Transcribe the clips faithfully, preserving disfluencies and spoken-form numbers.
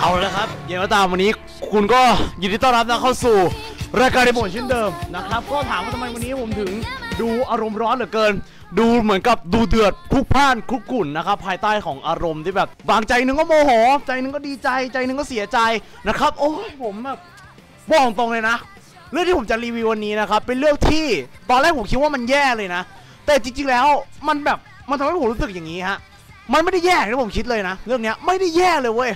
เอาละครับอย่างไรก็ตามวันนี้คุณก็ยินดีต้อนรับนะเข้าสู่รายการในโหมดเช่นเดิมนะครับก็ถามว่าทำไมวันนี้ผมถึงดูอารมณ์ร้อนเหลือเกินดูเหมือนกับดูเดือดคุกพ่านคุกกุ่นนะครับภายใต้ของอารมณ์ที่แบบบางใจนึงก็โมโหใจนึงก็ดีใจใจนึงก็เสียใจนะครับโอ้ยผมแบบบอกตรงเลยนะเรื่องที่ผมจะรีวิววันนี้นะครับเป็นเรื่องที่ตอนแรกผมคิดว่ามันแย่เลยนะแต่จริงๆแล้วมันแบบมันทำให้ผมรู้สึกอย่างนี้ฮะมันไม่ได้แย่ที่ผมคิดเลยนะเรื่องนี้ไม่ได้แย่เลยเว้ย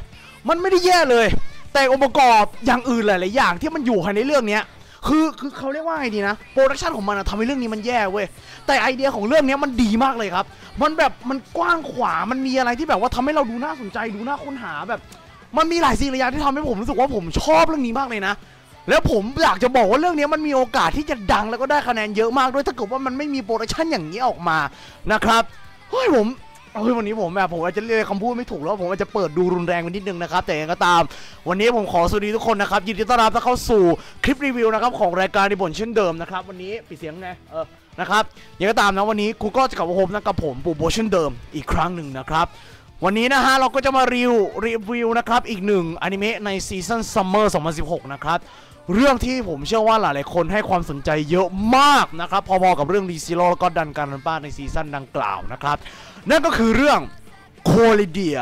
มันไม่ได้แย่เลยแต่องค์ประกอบอย่างอื่นหลายๆอย่างที่มันอยู่ภายในเรื่องนี้คือคือเขาเรียกว่าไงดีนะโปรดักชันของมันทำให้เรื่องนี้มันแย่เว้ยแต่ไอเดียของเรื่องนี้มันดีมากเลยครับมันแบบมันกว้างขวางมันมีอะไรที่แบบว่าทำให้เราดูน่าสนใจดูน่าค้นหาแบบมันมีหลายสิ่งหลายอย่างที่ทำให้ผมรู้สึกว่าผมชอบเรื่องนี้มากเลยนะแล้วผมอยากจะบอกว่าเรื่องนี้มันมีโอกาสที่จะดังแล้วก็ได้คะแนนเยอะมากด้วยถ้าเกิดว่ามันไม่มีโปรดักชันอย่างนี้ออกมานะครับเฮ้ยผมเฮ้ยวันนี้ผมแบบผมอาจจะเรียกคำพูดไม่ถูกแล้วผมอาจจะเปิดดูรุนแรงไปนิดนึงนะครับแต่ยังก็ตามวันนี้ผมขอสวัสดีทุกคนนะครับยินดีต้อนรับเข้าสู่คลิปรีวิวนะครับของรายการในบ่นเช่นเดิมนะครับวันนี้ปิดเสียงนะเออนะครับยังก็ตามนะวันนี้ครูก็จะกลับมาพบกับผมปู่โบเช่นเดิมอีกครั้งหนึ่งนะครับวันนี้นะฮะเราก็จะมารีวิวนะครับอีกหนึ่งอนิเมะในซีซั่นซัมเมอร์สองพันสิบหกนะครับเรื่องที่ผมเชื่อว่าหลายๆคนให้ความสนใจเยอะมากนะครับพอๆกับเรื่องรีซิโร่แล้วก็ดันการรันป้าในซีซั่นดังกล่าวนะครับนั่นก็คือเรื่อง Qualidea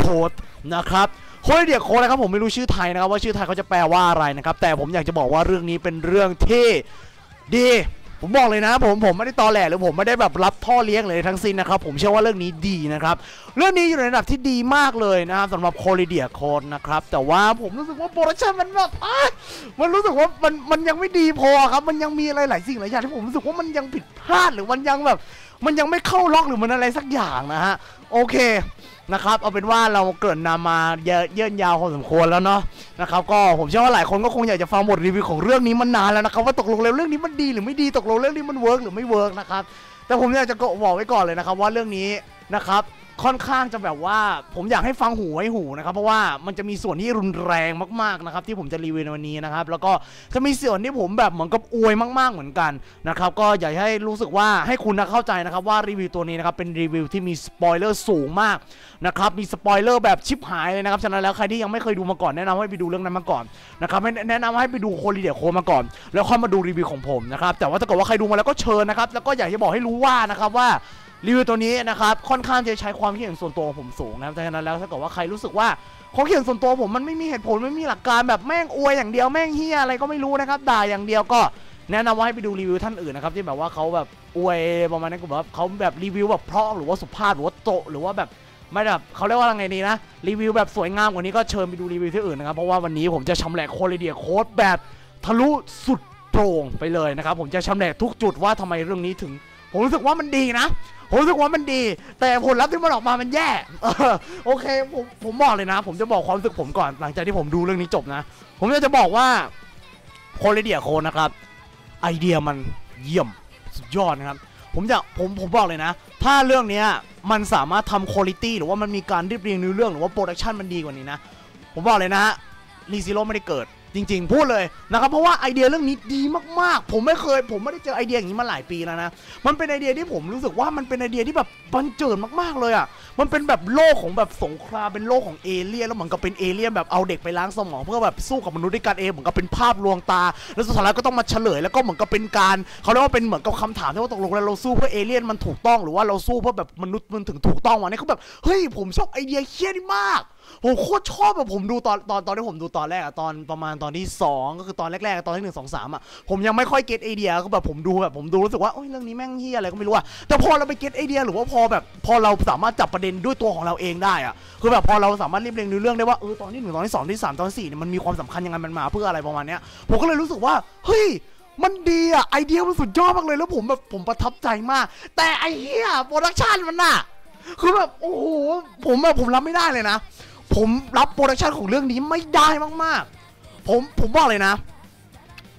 Code นะครับ Qualidea Code นะครับผมไม่รู้ชื่อไทยนะครับว่าชื่อไทยเขาจะแปลว่าอะไรนะครับแต่ผมอยากจะบอกว่าเรื่องนี้เป็นเรื่องที่ดีผมบอกเลยนะผมผมไม่ได้ตอแหลหรือผมไม่ได้แบบรับท่อเลี้ยงเลยทั้งสิ้นนะครับผมเชื่อว่าเรื่องนี้ดีนะครับเรื่องนี้อยู่ในระดับที่ดีมากเลยนะครับสำหรับ Qualidea Code นะครับแต่ว่าผมรู้สึกว่าโปรดักชั่นมันแบบมันรู้สึกว่ามันมันยังไม่ดีพอครับมันยังมีอะไรหลายสิ่งหลายอย่างที่ผมรู้สึกว่ามันยังผิดพลาดหรือมันยังแบบมันยังไม่เข้าล็อกหรือมันอะไรสักอย่างนะฮะโอเคนะครับเอาเป็นว่าเราเกิดนำมาเยื่นยาวพอสมควรแล้วเนาะนะครับก็ผมเชื่อว่าหลายคนก็คงอยากจะฟังบทรีวิวของเรื่องนี้มันนานแล้วนะครับว่าตกลงแล้วเรื่องนี้มันดีหรือไม่ดีตกลงเรื่องนี้มันเวิร์กหรือไม่เวิร์กนะครับแต่ผมอยากจะบอกไว้ก่อนเลยนะครับว่าเรื่องนี้นะครับค่อนข้างจะแบบว่าผมอยากให้ฟังหูไว้หูนะครับเพราะว่ามันจะมีส่วนที่รุนแรงมากๆนะครับที่ผมจะรีวิวในวันนี้นะครับแล้วก็จะมีส่วนที่ผมแบบเหมือนกับอวยมากๆเหมือนกันนะครับก็อยากให้รู้สึกว่าให้คุณนะเข้าใจนะครับว่ารีวิวตัวนี้นะครับเป็นรีวิวที่มีสปอยเลอร์สูงมากนะครับมีสปอยเลอร์แบบชิบหายเลยนะครับฉะนั้นแล้วใครที่ยังไม่เคยดูมาก่อนแนะนำให้ไปดูเรื่องนั้นมาก่อนนะครับแนะนำให้ไปดูQualidea Codeมาก่อนแล้วค่อยมาดูรีวิวของผมนะครับแต่ว่าถ้าเกิดว่าใครดูมาแล้วก็เชิญนะครับแล้วก็อยากจะบอกให้รู้ว่านะครับว่ารีวิวตัวนี้นะครับค่อนข้างจะใช้ความคิดเห็นส่วนตัวของผมสูงนะครับฉะนั้นแล้วถ้าเกิดว่าใครรู้สึกว่าความคิดเห็นส่วนตัวผมมันไม่มีเหตุผลไม่มีหลักการแบบแม่งอวยอย่างเดียวแม่งเฮียอะไรก็ไม่รู้นะครับด่าอย่างเดียวก็แนะนำว่าให้ไปดูรีวิวท่านอื่นนะครับที่แบบว่าเขาแบบอวยประมาณนั้นก็แบบเขาแบบรีวิวแบบเพราะหรือว่าสุภาพหรือว่าโตหรือว่าแบบไม่แบบเขาเรียกว่าอะไรดีนะรีวิวแบบสวยงามกว่านี้ก็เชิญไปดูรีวิวที่อื่นนะครับเพราะว่าวันนี้ผมจะชำแหละQualidea Codeแบบทะลุสุดโปร่งไปเลยนะครับผมจะชำแหละทุกจุดว่าทำไมเรื่องนี้ถึงผมรู้สึกว่ามันดีนะผมรู้สึกว่ามันดีแต่ผลลัพธ์ที่มันออกมามันแย่โอเคผมผมบอกเลยนะผมจะบอกความรู้สึกผมก่อนหลังจากที่ผมดูเรื่องนี้จบนะผมจะจะบอกว่าQualidea Codeนะครับไอเดียมันเยี่ยมสุดยอดนะครับผมจะผมผมบอกเลยนะถ้าเรื่องนี้มันสามารถทำคุณภาพหรือว่ามันมีการเรียบเรียงเนื้อเรื่องหรือว่าโปรดักชันมันดีกว่านี้นะผมบอกเลยนะรีซิโร่ไม่ได้เกิดจริงๆพูดเลยนะครับเพราะว่าไอเดียเรื่องนี้ดีมากๆผมไม่เคยผมไม่ได้เจอไอเดียอย่างนี้มาหลายปีแล้วนะมันเป็นไอเดียที่ผมรู้สึกว่ามันเป็นไอเดียที่แบบบันเจิดมากๆเลยอ่ะมันเป็นแบบโลกของแบบสงครามเป็นโลกของเอเลี่ยนแล้วเหมือนกับเป็นเอเลี่ยนแบบเอาเด็กไปล้างสมองเพื่อแบบสู้กับมนุษย์ด้วยกันเองเหมือนกับเป็นภาพลวงตาแล้วสุดท้ายก็ต้องมาเฉลยแล้วก็เหมือนกับเป็นการเขาเรียกว่าเป็นเหมือนกับคำถามที่ว่าตกลงแล้วเราสู้เพื่อเอเลี่ยนมันถูกต้องหรือว่าเราสู้เพื่อแบบมนุษย์มันถึงถูกต้องวะเนี่ยเขาแบบเฮ้ยผมชอบไอเดียเหี้ยนี่มากผมโคตรชอบแบบผมดูตอนตอนตอนที่ผมดูตอนแรกอะตอนประมาณตอนที่สองก็คือตอนแรกๆตอนที่หนึ่งสองสามอะผมยังไม่ค่อยเก็ตไอเดียก็แบบผมดูแบบผมดูรู้สึกว่าโอ้ยเรื่องนี้แม่งเฮียอะไรก็ไม่รู้อะแต่พอเราไปเก็ตไอเดียหรือว่าพอแบบพอเราสามารถจับประเด็นด้วยตัวของเราเองได้อะคือแบบพอเราสามารถเรียบเรียงเรื่องได้ว่าเออตอนที่หนึ่งตอนที่สองตอนที่สามตอนที่สี่เนี่ยมันมีความสำคัญยังไงมันมาเพื่ออะไรประมาณเนี้ยผมก็เลยรู้สึกว่าเฮ้ยมันดีอะไอเดียมันสุดยอดมากเลยแล้วผมแบบผมประทับใจมากแต่ไอเฮียโปรดักชั่นมันอะคือแบบโอ้โหผมแบบผมรับไม่ได้เลยนะผมรับโปรดักชันของเรื่องนี้ไม่ได้มากๆผมผมบอกเลยนะ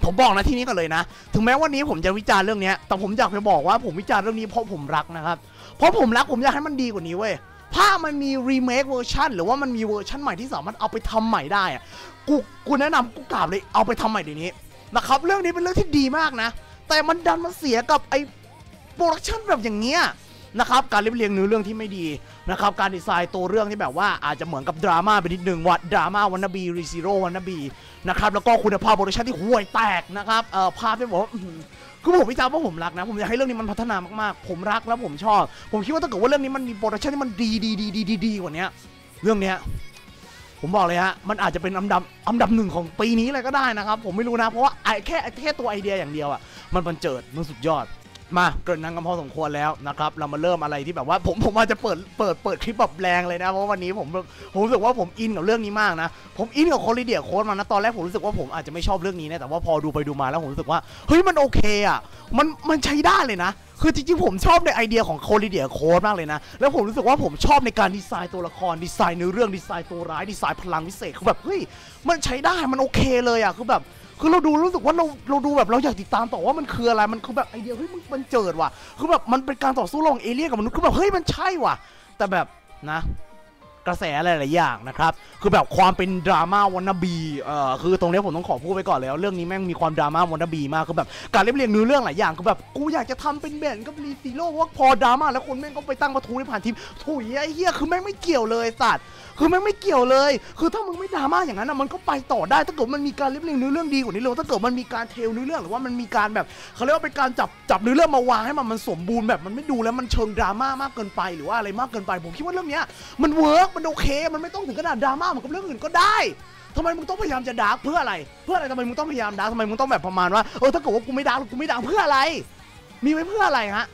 ผมบอกนะที่นี้กันเลยนะถึงแม้วันนี้ผมจะวิจารณ์เรื่องนี้แต่ผมอยากไปบอกว่าผมวิจารณ์เรื่องนี้เพราะผมรักนะครับเพราะผมรักผมอยากให้มันดีกว่านี้เว้ยถ้ามันมีรีเมคเวอร์ชันหรือว่ามันมีเวอร์ชันใหม่ที่สามารถเอาไปทำใหม่ได้อะกูกูแนะนำกูกราบเลยเอาไปทำใหม่เดี๋ยวนี้นะครับเรื่องนี้เป็นเรื่องที่ดีมากนะแต่มันดันมาเสียกับไอ้โปรดักชันแบบอย่างเงี้ย นะครับการเรียบเรียงเนื้อเรื่องที่ไม่ดีนะครับการดีไซน์ตัวเรื่องที่แบบว่าอาจจะเหมือนกับดราม่าไปนิดนึงว่าดราม่าวันนาบีรีซิโร่วันนาบีนะครับแล้วก็คุณภาพโปรดักชั่นที่ห่วยแตกนะครับเอ่อภาพที่บอกว่าคือผมพิจารณาว่าผมรักนะผมอยากให้เรื่องนี้มันพัฒนามากๆผมรักแล้วผมชอบผมคิดว่าถ้าเกิดว่าเรื่องนี้มันมีโปรดักชั่นที่มันดีดีดีดีดีกว่านี้เรื่องนี้ผมบอกเลยฮะมันอาจจะเป็นอันดับอันดับหนึ่งของปีนี้เลยก็ได้นะครับผมไม่รู้นะเพราะว่าไอ้แค่แค่ตัวไอเดียอย่างเดียวอ่ะมันบันเจิดมันสุดยอดมาเกินนั่งกันพอสมควรแล้วนะครับเรามาเริ่มอะไรที่แบบว่าผมผมอาจจะเปิดเปิดเปิดคลิปแบบแรงเลยนะเพราะวันนี้ผมผมรู้สึกว่าผมอินกับเรื่องนี้มากนะผมอินกับQualidea Codeมานะตอนแรกผมรู้สึกว่าผมอาจจะไม่ชอบเรื่องนี้นะแต่ว่าพอดูไปดูมาแล้วผมรู้สึกว่าเฮ้ยมันโอเคอ่ะมันมันใช้ได้เลยนะคือจริงๆผมชอบในไอเดียของQualidea Codeมากเลยนะแล้วผมรู้สึกว่าผมชอบในการดีไซน์ตัวละครดีไซน์เนื้อเรื่องดีไซน์ตัวร้ายดีไซน์พลังพิเศษคือแบบเฮ้ยมันใช้ได้มันโอเคเลยอ่ะคือแบบคือเราดูรู้สึกว่าเราเราดูแบบเราอยากติดตามต่อว่ามันคืออะไรมันคือแบบไอเดียเฮ้ยมันมันเจิดว่ะคือแบบมันเป็นการต่อสู้ระหว่างเอเลี่ยนกับมนุษย์คือแบบเฮ้ยมันใช่ว่ะแต่แบบนะกระแสอะไรหลายอย่างนะครับคือแบบความเป็นดราม่าวันนาบีเอ่อคือตรงนี้ผมต้องขอพูดไปก่อนเลยว่าเรื่องนี้แม่งมีความดราม่าวันนาบีมากคือแบบการเรียบเรียงเนื้อเรื่องหลายอย่างคือแบบกูอยากจะทำเป็นแบนกับรีซีโร่ว่าพอดราม่าแล้วคนแม่งก็ไปตั้งประท้วงผ่านทีมถุยไอ้เหี้ยคือแม่งไม่เกี่ยวเลยสัตว์คือแม่งไม่เกี่ยวเลยคือถ้ามึงไม่ดราม่าอย่างนั้นนะมันก็ไปต่อได้ถ้าเกิดมันมีการเรียบเรียงเนื้อเรื่องดีกว่านี้เลยถ้าเกิดมันมีการเทลเนื้อเรื่องหรือว่ามันมีการแบบเขาเรียกว่าเป็นการจับจับเนื้อเรื่องมาวางให้มันมันสมบูรณ์แบบมันไม่ดูแล้วมันเชิงดราม่ามากเกินไปหรือว่าอะไรมากเกินไปผมคิดว่าเรื่องเนี้ยมันเวิร์กมันโอเคมันไม่ต้องถึงขนาดดราม่าเหมือนกับเรื่องอื่นก็ได้ทำไมมึงต้องพยายามจะดาร์กเพื่ออะไรเพื่ออะไรทำไมมึงต้องพยายามดาร์กทำไมมึงต้องแบบประมาณว่าเออถ้าเกิดว่ากูไม่ดาร์กกูไม่ดาร์กเพื่ออะไรมีไว้เพื่ออะไรฮะ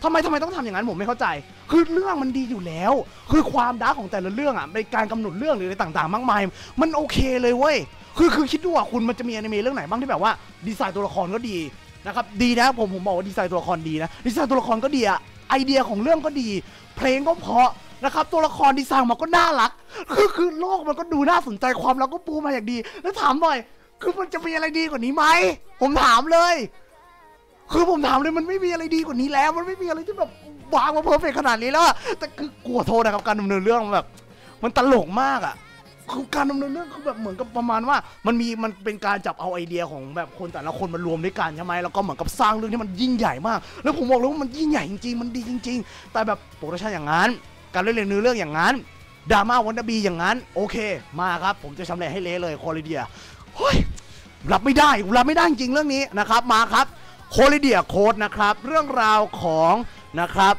ทำไมทำไมต้องทำอย่างนั้นผมไม่เข้าใจคือเรื่องมันดีอยู่แล้วคือความดาร์กของแต่ละเรื่องอ่ะในการกำหนดเรื่องหรืออะไรต่างๆมากมายมันโอเคเลยเว้ยคือคือคิดดูอ่ะคุณมันจะมีอนิเมะเรื่องไหนบ้างที่แบบว่าดีไซน์ตัวละครก็ดีนะครับดีนะผมผมบอกว่าดีไซน์ตัวละครดีนะดีไซน์ตัวละครก็ดีอ่ะไอเดียของเรื่องก็ดีเพลงก็เพราะนะครับตัวละครดีไซน์มันก็น่ารักคือคือโลกมันก็ดูน่าสนใจความรักก็ปูมาอย่างดีแล้วถามหน่อยคือมันจะมีอะไรดีกว่านี้ไหมผมถามเลยคือผมถามเลยมันไม่มีอะไรดีกว่านี้แล้วมันไม่มีอะไรที่แบบวางมาเพอร์เฟกต์ขนาดนี้แล้วแต่คือกลัวโทษนะครับการดำเนินเรื่องแบบมันตลกมากอ่ะคือการดำเนินเรื่องคือแบบเหมือนกับประมาณว่ามันมีมันเป็นการจับเอาไอเดียของแบบคนแต่ละคนมารวมด้วยกันใช่ไหมแล้วก็เหมือนกับสร้างเรื่องที่มันยิ่งใหญ่มากแล้วผมบอกเลยว่ามันยิ่งใหญ่จริงๆมันดีจริงๆแต่แบบโปรดักชั่นอย่างนั้นการเรียบเรียงเนื้อเรื่องอย่างนั้นดราม่าวันนาบีอย่างนั้นโอเคมาครับผมจะชำแหละให้เละเลยQualideaเฮ้ยรับไม่ได้รับไม่ได้จริงเรื่องนี้นะครับมาครับQualidea Code นะครับเรื่องราวของนะครับ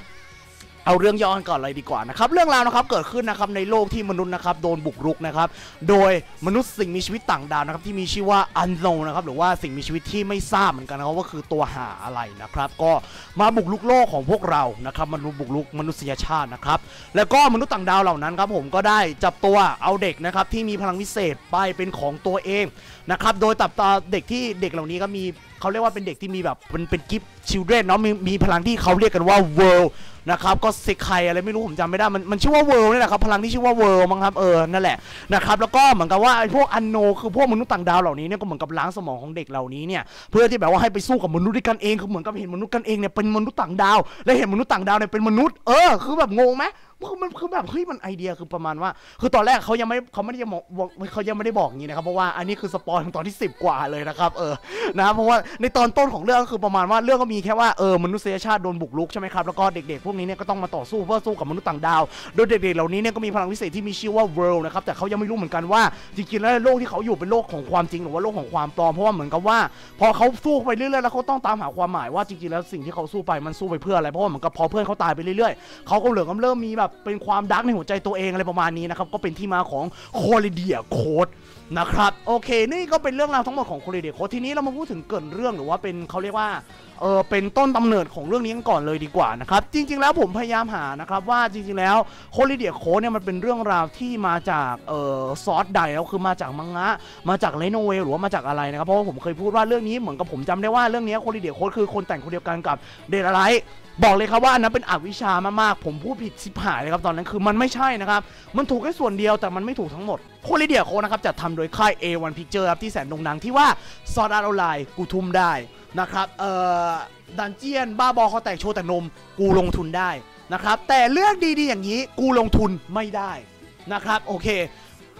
เอาเรื่องย้อนก่อนเลยดีกว่านะครับเรื่องราวนะครับเกิดขึ้นนะครับในโลกที่มนุษย์นะครับโดนบุกรุกนะครับโดยมนุษย์สิ่งมีชีวิตต่างดาวนะครับที่มีชื่อว่าอันโนนะครับหรือว่าสิ่งมีชีวิตที่ไม่ทราบเหมือนกันนะครับว่าคือตัวหาอะไรนะครับก็มาบุกรุกโลกของพวกเรานะครับมนุษย์บุกรุกมนุษยชาตินะครับแล้วก็มนุษย์ต่างดาวเหล่านั้นครับผมก็ได้จับตัวเอาเด็กนะครับที่มีพลังวิเศษไปเป็นของตัวเองนะครับโดยตับตาเด็กที่เด็กเหล่านี้ก็มีเขาเรียกว่าเป็นเด็กที่มีแบบเป็นเป็นกิฟต์ชิลเดรนเนาะมีมีพลังที่เขาเรียกกันว่าเวิลด์นะครับก็เซคัยอะไรไม่รู้ผมจำไม่ได้มันมันชื่อว่าเวิลด์นี่แหละครับพลังที่ชื่อว่าเวิลด์มั้งครับเออนั่นแหละนะครับแล้วก็เหมือนกับว่าไอ้พวกอันโนคือพวกมนุษย์ต่างดาวเหล่านี้เนี่ยก็เหมือนกับล้างสมองของเด็กเหล่านี้เนี่ยเพื่อที่แบบว่าให้ไปสู้กับมนุษย์ด้วยกันเองคือเหมือนกับเห็นมนุษย์กันเองเนี่ยเป็นมนุษย์ต่างดาวและเห็นมนุษย์ต่างดาวเนี่ยเป็นมนุษย์เออคือแบบงงไหมมันคือแบบเฮ้ยมันไอเดียคือประมาณว่าคือตอนแรกเขายังไม่เขาไม่ได้บอกเขายังไม่ได้บอกงี้นะครับเพราะว่าอันนี้คือสปอยของตอนที่สิบกว่าเลยนะครับเออนะเพราะว่าในตอนต้นของเรื่องก็คือประมาณว่าเรื่องก็มีแค่ว่าเออมนุษยชาติโดนบุกรุกใช่ไหมครับแล้วก็เด็กๆพวกนี้เนี่ยก็ต้องมาต่อสู้เพื่อสู้กับมนุษย์ต่างดาวโดยเด็กๆเหล่านี้เนี่ยก็มีพลังพิเศษที่มีชื่อว่าเวิลด์นะครับแต่เขายังไม่รู้เหมือนกันว่าจริงๆแล้วโลกที่เขาอยู่เป็นโลกของความจริงหรือว่าโลกของความปลอมเพราะว่าเหมือนกับว่าพอเขาสู้ไปเรื่อยๆแล้วเขาต้องตามหาความหมายว่าจริงๆแล้วสิ่งที่เขาสู้ไปมันสู้ไปเพื่ออะไรเพราะว่าเหมือนกับพอเพื่อนเขาตายไปเรื่อยๆเขาก็เหลือกำเริ่มมีแบบเป็นความดาร์กในหัวใจตัวเองอะไรประมาณนี้นะครับก็เป็นที่มาของQualidea Codeนะครับโอเคนี่ก็เป็นเรื่องราวทั้งหมดของQualidea Codeทีนี้เรามาพูดถึงเกินเรื่องหรือว่าเป็นเขาเรียกว่าเออเป็นต้นตำเนิดของเรื่องนี้กันก่อนเลยดีกว่านะครับจริงๆแล้วผมพยายามหานะครับว่าจริงๆแล้วQualidea Codeเนี่ยมันเป็นเรื่องราวที่มาจากเออซอสใดแล้วคือมาจากมังงะมาจากไลโนเวลหรือว่ามาจากอะไรนะครับเพราะว่าผมเคยพูดว่าเรื่องนี้เหมือนกับผมจำได้ว่าเรื่องนี้Qualidea Codeคือคนแต่งคนเดียวกันกับเดดไลท์บอกเลยครับว่าอันนั้นเป็นอวิชามากๆผมพูดผิดสิบหายเลยครับตอนนั้นคือมันไม่ใช่นะครับมันถูกแค่ส่วนเดียวแต่มันไม่ถูกทั้งหมดQualidea Codeนะครับจัดทำโดยค่าย เอ วัน Pictures ครับที่แสนโด่งดังที่ว่า Sword Art Online กูทุ่มได้นะครับเอ่อดันเจียนบ้าบอเขาแตกโชว์แต่นมกูลงทุนได้นะครับแต่เรื่องดีๆอย่างนี้กูลงทุนไม่ได้นะครับโอเค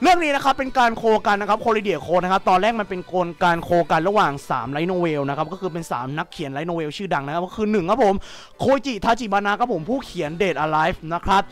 เรื่องนี้นะครับเป็นการโคกันนะครับ Qualidea Code นะครับตอนแรกมันเป็นโคการโคกันระหว่างสามไลท์โนเวลนะครับก็คือเป็นสามนักเขียนไลท์โนเวลชื่อดังนะครับก็คือหนึ่งครับผมโคจิทาจิบานะครับผมผู้เขียน Dead Alive นะครับ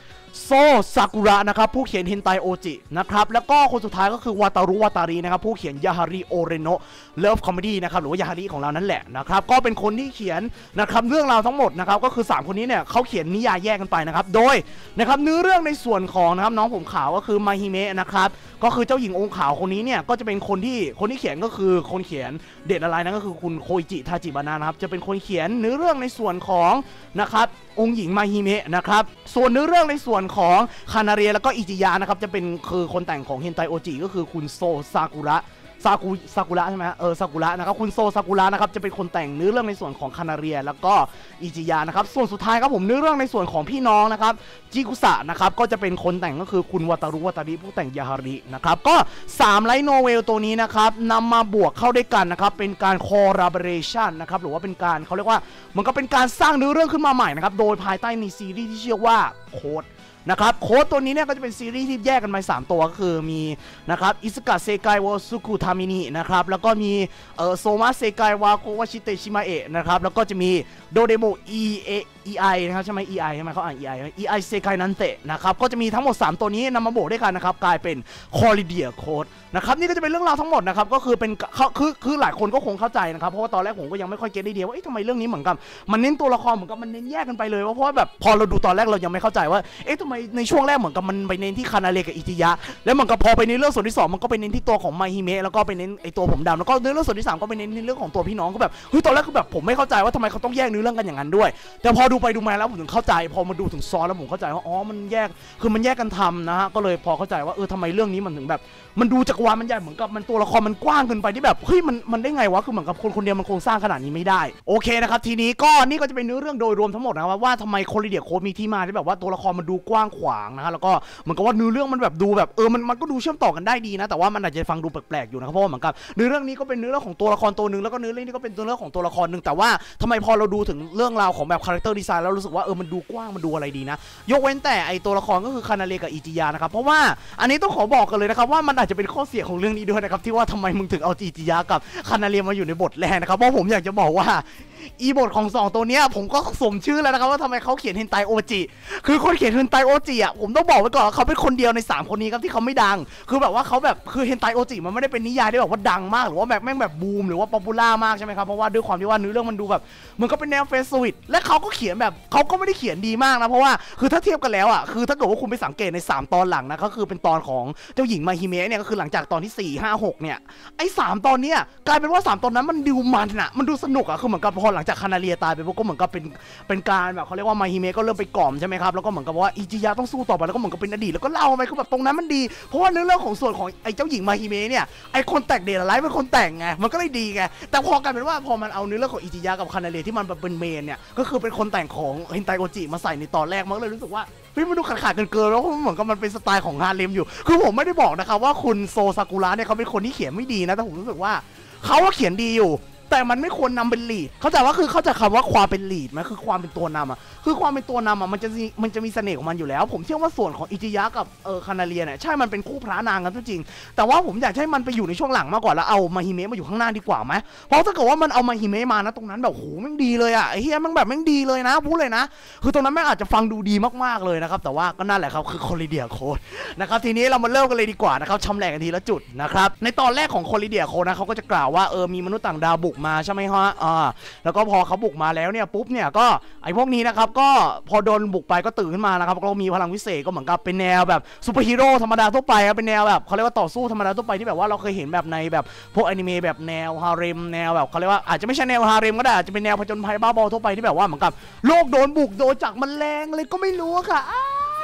โซซากุระนะครับผู้เขียนเฮนไตโอจินะครับแล้วก็คนสุดท้ายก็คือวาตารุวาตารีนะครับผู้เขียนยาฮาริโอเรโนะเลิฟคอมเมดี้นะครับหรือว่ายาฮาริของเรานั่นแหละนะครับก็เป็นคนที่เขียนนะครับเรื่องราวทั้งหมดนะครับก็คือสามคนนี้เนี่ยเขาเขียนนิยายแยกกันไปนะครับโดยนะครับเนื้อเรื่องในส่วนของนะครับน้องผมขาวก็คือมาฮิเมะนะครับก็คือเจ้าหญิงองค์ขาวคนนี้เนี่ยก็จะเป็นคนที่คนที่เขียนก็คือคนเขียนเดดอะไรนะก็คือคุณโคอิจิทาจิบานะนะครับจะเป็นคนเขียนเนื้อเรื่องในส่วนของนะครับองค์หญิงมาฮิเมะนะครับส่วนเนื้อเรื่องในส่วนของคานาเรียแล้วก็อิจิยะนะครับจะเป็นคือคนแต่งของเฮนไตโอจิก็คือคุณโซซากุระซากุซากุระใช่ไหมเออซากุระนะครับคุณโซซากุระนะครับจะเป็นคนแต่งเนื้อเรื่องในส่วนของคานาเรียแล้วก็อิจิยะนะครับส่วนสุดท้ายครับผมเนื้อเรื่องในส่วนของพี่น้องนะครับจิกุสะนะครับก็จะเป็นคนแต่งก็คือคุณวัตารุวัตาริผู้แต่งยาฮารินะครับก็สามไลท์โนเวลตัวนี้นะครับนำมาบวกเข้าด้วยกันนะครับเป็นการคอลลาบอเรชั่นนะครับหรือว่าเป็นการเขาเรียกว่ามันก็เป็นการสร้างเนื้อเรื่องขึ้นมาใหม่นะครับโดยภายใต้ในซีรีส์ที่ชื่อว่าโค้ดนะครับโค้ดตัวนี้เนี่ยก็จะเป็นซีรีส์ที่แยกกันมาสามตัวก็คือมีนะครับอิสกะเซกายวอซุคุทามินินะครับแล้วก็มีเอ่อโซมะเซกายวาโกวาชิเตชิมาเอะนะครับแล้วก็จะมีโดเดโมเอเอไอนะครับใช่ไหม อี ไอ ใช่ไหมเขาอ่าน อี ไอ ใช่ไหม อี ไอ เซกายนันเตะนะครับก็จะมีทั้งหมดสามตัวนี้นำมาโบกด้วยกันนะครับกลายเป็น Qualidea Code นะครับนี่ก็จะเป็นเรื่องราวทั้งหมดนะครับก็คือเป็นคือคือหลายคนก็คงเข้าใจนะครับเพราะว่าตอนแรกผมก็ยังไม่ค่อยเก็ตได้เดียวว่าเอ๊ะทำไมเรื่องนี้เหมือนกับมันเน้นตัวละครเหมือนกับมันเน้นแยกกันไปเลยเพราะว่าแบบพอเราดูตอนแรกเรายังไม่เข้าใจว่าเอ๊ะทำไมในช่วงแรกเหมือนกับมันไปเน้นที่คานาเรกับอิจิยะแล้วมันก็พอไปในเรื่องส่วนที่สองมันก็ไปเน้นที่ตัวของมาฮิเมะแล้วก็ไปเน้นไอตัวผมดำแล้วก็เรื่องส่วนที่สามก็ไปเน้นเรื่องของตัวพี่น้องก็แบบเฮ้ยตอนแรกก็แบบผมไม่เข้าใจว่าทำไมเขาต้องแยกเนื้อเรื่องกันอย่างนั้นด้วยแต่พอดูไปดูมาแล้วผมถึงเข้าใจพอมาดูถึงซอนแล้วผมเข้าใจว่าอ๋อมันแยกคือมันแยกกันทำนะฮะก็เลยพอเข้าใจว่าเออทำไมเรื่องนี้มันถึงแบบมันดูจักรวาลมันใหญ่เหมือนกับมันตัวละครมันกว้างเกินไปที่แบบเฮ้ยมันมันได้ไงวะคือเหมือนกับคนคนเดียวมันโครงสร้างขนาดนี้ไม่ได้โอเคนะครับทีนี้ก็นี่ก็จะเป็นเนื้อเรื่องโดยรวมทั้งหมดนะว่าทำไมQualidea Codeมีที่มาที่แบบว่าตัวละครมันดูกว้างขวางนะฮะแล้วก็เหมือนกับว่าเนื้อเรื่องมันแบบดูแบบเออมันมันก็ดูเชื่อมต่อกันได้ดีนะแต่ว่ามันอาจจะฟังดูแปลกๆอยู่นะครับเพราะเหมือนกับเนื้อเรื่องนี้ก็เป็นเนื้อเรื่องของตัวละครตัวนึงแล้วก็เนื้อเรื่องนี้ก็เป็นเนื้อเรื่องของตัวละครนึงแต่ว่าทำไมพอเราดูถึงเรื่องราวของแบบคาแรคเตอร์ดีไซน์แล้วรู้สึกว่าเออมันดูกว้างมันดูอะไรดีนะยกเว้นแต่ไอตัวละครก็คือคานาเรกับอิจิยะนะครับเพราะว่าอันนี้ต้องขอบอกกันเลยนะครับว่ามันอาจจะเป็นข้อเสียของเรื่องนี้ด้วยนะครับที่ว่าทำไมมึงถึงเอาอิจิยะกับคานาเรมาอยู่ในบทแรกนะครับเพราะผมอยากจะบอกว่าอีบทของสองตัวเนี้ยผมก็สมชื่อแล้วนะครับว่าทำไมเขาเขียนเฮนไตโอจิคือคนเขียนเฮนไตโอจิอ่ะผมต้องบอกไว้ก่อนเขาเป็นคนเดียวในสามคนนี้ครับที่เขาไม่ดังคือแบบว่าเขาแบบคือเฮนไตโอจิมันไม่ได้เป็นนิยายที่แบบว่าดังมากหรือว่าแบบแม่งแบบบูมหรือว่าป๊อปปูล่ามากใช่ไหมครับเพราะว่าด้วยความที่ว่าเนื้อเรื่องมันดูแบบมันก็เป็นแนวเฟซสวิตและเขาก็เขียนแบบเขาก็ไม่ได้เขียนดีมากนะเพราะว่าคือถ้าเทียบกันแล้วอ่ะคือถ้าเกิดว่าคุณไปสังเกตในสามตอนหลังนะก็คือเป็นตอนของเจ้าหญิงมาฮิเมะเนี่ยก็คือหลังจากตอนที่สี่ ห้า หกเนี่ยไอ้สามตอนเนี้ยกลายเป็นว่าสามตอนนั้นมันดูมันน่ะมันดูสนุกอ่ะคือเหมือนกับหลังจากคานาเรียตายไปพวกก็เหมือนกับเป็นเป็นการแบบเขาเรียกว่ามาฮิเมะก็เริ่มไปกล่อมใช่ไหมครับแล้วก็เหมือนกับว่าอิจิยะต้องสู้ต่อไปแล้วก็เหมือนกับเป็นอดีตแล้วก็เล่าไปก็แบบตรงนั้นมันดีเพราะว่าเรื่องของส่วนของไอ้เจ้าหญิงมาฮิเมะเนี่ยไอ้คนแต่งเดรไลท์เป็นคนแต่งไงมันก็เลยดีไงแต่พอกันเป็นว่าพอมันเอาเนื้อเรื่องของอิจิยะกับคานาเรียที่มันแบบเป็นเมนเนี่ยก็คือเป็นคนแต่งของเฮนไตโอจิมาใส่ในตอนแรกมันเลยรู้สึกว่าเฮ้ยมันดูขาดขาดเกินๆแล้วเหมือนกับมันเป็นสไตล์ของฮาเร็มอยู่คือผมไม่ได้บอกนะครับว่าคุณโซซากุระเนี่ยเขาเป็นคนที่เขียนไม่ดีนะแต่ผมรู้สึกว่าเขาเขียนดีอยู่แต่มันไม่ควรนำเป็นลีดเข้าใจว่าคือเข้าใจคำว่าความเป็นลีดไหมคือความเป็นตัวนำอ่ะคือความเป็นตัวนำอ่ะมันจะมันจะมีเสน่ห์ของมันอยู่แล้วผมเชื่อว่าส่วนของอิจิยะกับเออคานาเรียเนี่ยใช่มันเป็นคู่พระนางกันจริงแต่ว่าผมอยากให้มันไปอยู่ในช่วงหลังมากกว่าแล้วเอามาฮิเมะมาอยู่ข้างหน้าดีกว่าไหมเพราะถ้าเกิดว่ามันเอามาฮิเมะมานะตรงนั้นแบบโหแม่งดีเลยอ่ะไอ้เฮียแม่งแบบแม่งดีเลยนะพูดเลยนะคือตรงนั้นแม่งอาจจะฟังดูดีมากๆเลยนะครับแต่ว่าก็นั่นแหละครับคือQualidea Codeนะครับทีนี้เรามาเริ่มกันเลยดีกว่านะครับชำแหละกันทีละจุดนะครับในตอนแรกของQualidea Codeนะเขาก็จะกล่าวว่าเออมีมนุษย์ต่างดาวบุกมาใช่ไหมฮะอ่าแล้วก็พอเขาบุกมาแล้วเนี่ยปุ๊บเนี่ยก็ไอพวกนี้นะครับก็พอโดนบุกไปก็ตื่นขึ้นมานะครับก็มีพลังวิเศษก็เหมือนกับเป็นแนวแบบซูเปอร์ฮีโร่ธรรมดาทั่วไปครับเป็นแนวแบบเขาเรียกว่าต่อสู้ธรรมดาทั่วไปที่แบบว่าเราเคยเห็นแบบในแบบพวกอนิเมะแบบแนวฮาเร็มแนวแบบเขาเรียกว่าอาจจะไม่ใช่แนวฮาเร็มก็ได้อาจจะเป็นแนวผจญภัยบ้าบอทั่วไปที่แบบว่าเหมือนกับโลกโดนบุกโดนจับแมลงเลยก็ไม่รู้ค่ะ